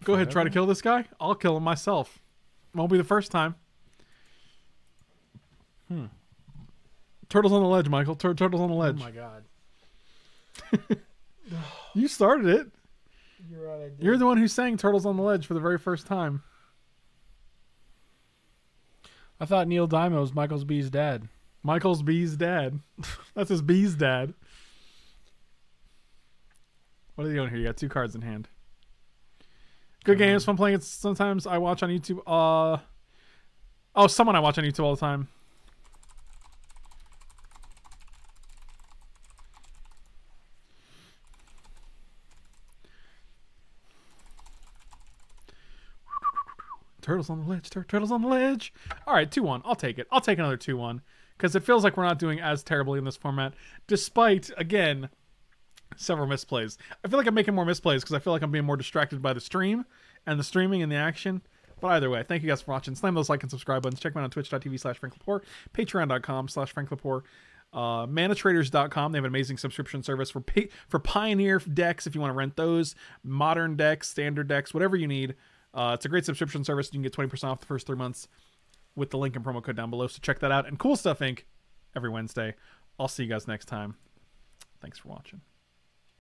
Go ahead, try to kill this guy. I'll kill him myself. Won't be the first time. Hmm. Turtles on the ledge, Michael. Turtles on the ledge. Oh, my God. You started it. You're right, I did. You're the one who sang Turtles on the Ledge for the very first time. I thought Neil Diamond was Michael's B's dad. Michael's B's dad. That's his B's dad. What are you doing here? You got two cards in hand. Good games. Fun playing it. Sometimes I watch on YouTube. Oh, someone I watch on YouTube all the time. Turtles on the ledge. Turtles on the ledge. All right, 2-1. I'll take it. I'll take another 2-1 because it feels like we're not doing as terribly in this format, despite, again, several misplays. I feel like I'm making more misplays because I feel like I'm being more distracted by the stream and the streaming and the action But either way, thank you guys for watching. Slam those like and subscribe buttons. Check me out on twitch.tv/FrankLapoor, patreon.com/FrankLapoor, MANATRADERS.com. They have an amazing subscription service for Pioneer decks if you want to rent those, Modern decks, Standard decks, whatever you need. It's a great subscription service. You can get 20% off the first 3 months with the link and promo code down below, so check that out. And COOLSTUFFINC every Wednesday. I'll see you guys next time. Thanks for watching.